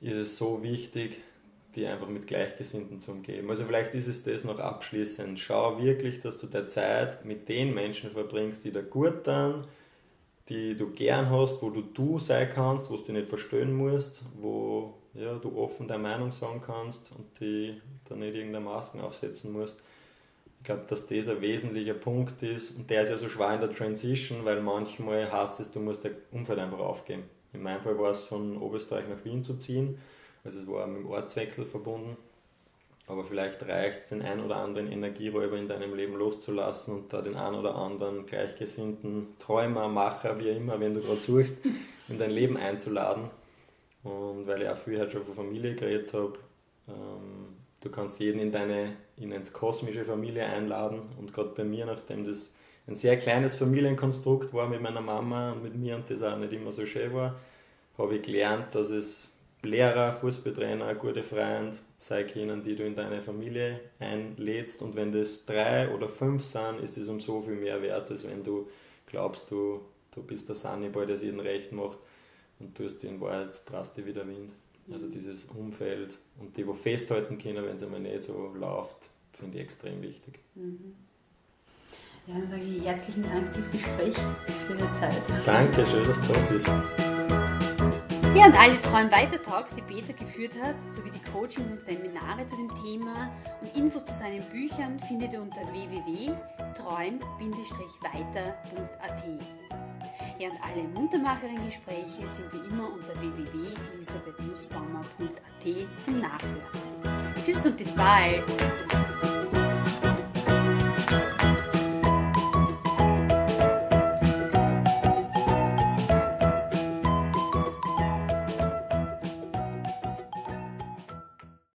ist es so wichtig, die einfach mit Gleichgesinnten zu umgeben. Also vielleicht ist es das noch abschließend. Schau wirklich, dass du deine Zeit mit den Menschen verbringst, die dir gut tun, die du gern hast, wo du sein kannst, wo du dich nicht verstehen musst, wo ja, du offen deine Meinung sagen kannst und die dann nicht irgendeine Masken aufsetzen musst. Ich glaube, dass das ein wesentlicher Punkt ist, und der ist ja so schwer in der Transition, weil manchmal heißt es, du musst dein Umfeld einfach aufgeben. In meinem Fall war es, von Oberösterreich nach Wien zu ziehen, also es war mit dem Ortswechsel verbunden, aber vielleicht reicht es, den ein oder anderen Energieräuber in deinem Leben loszulassen und da den ein oder anderen gleichgesinnten Träumer, Macher, wie immer, wenn du gerade suchst, in dein Leben einzuladen. Und weil ich auch früher schon von Familie geredet habe, du kannst jeden in eine kosmische Familie einladen, und gerade bei mir, nachdem das ein sehr kleines Familienkonstrukt war mit meiner Mama und mit mir und das auch nicht immer so schön war, habe ich gelernt, dass es Lehrer, Fußballtrainer, gute Freunde sein können, die du in deine Familie einlädst, und wenn das 3 oder 5 sind, ist das um so viel mehr wert, als wenn du glaubst, du bist der Saniball, der es jedem recht macht, und tust in Wahrheit, traust dir wie der Wind. Also dieses Umfeld und die, wo festhalten können, wenn es einmal nicht so läuft, finde ich extrem wichtig. Mhm. Ja, dann sage ich herzlichen Dank fürs Gespräch, für die Zeit. Danke, schön, dass du da bist. Ja, und alle Träum weiter Talks, die Peter geführt hat, sowie die Coachings und Seminare zu dem Thema und Infos zu seinen Büchern, findet ihr unter www.traeum-weiter.at. Ja, und alle Muntermacherin-Gespräche sind wie immer unter www.elisabethnussbaumer.at zum Nachhören. Tschüss und bis bald!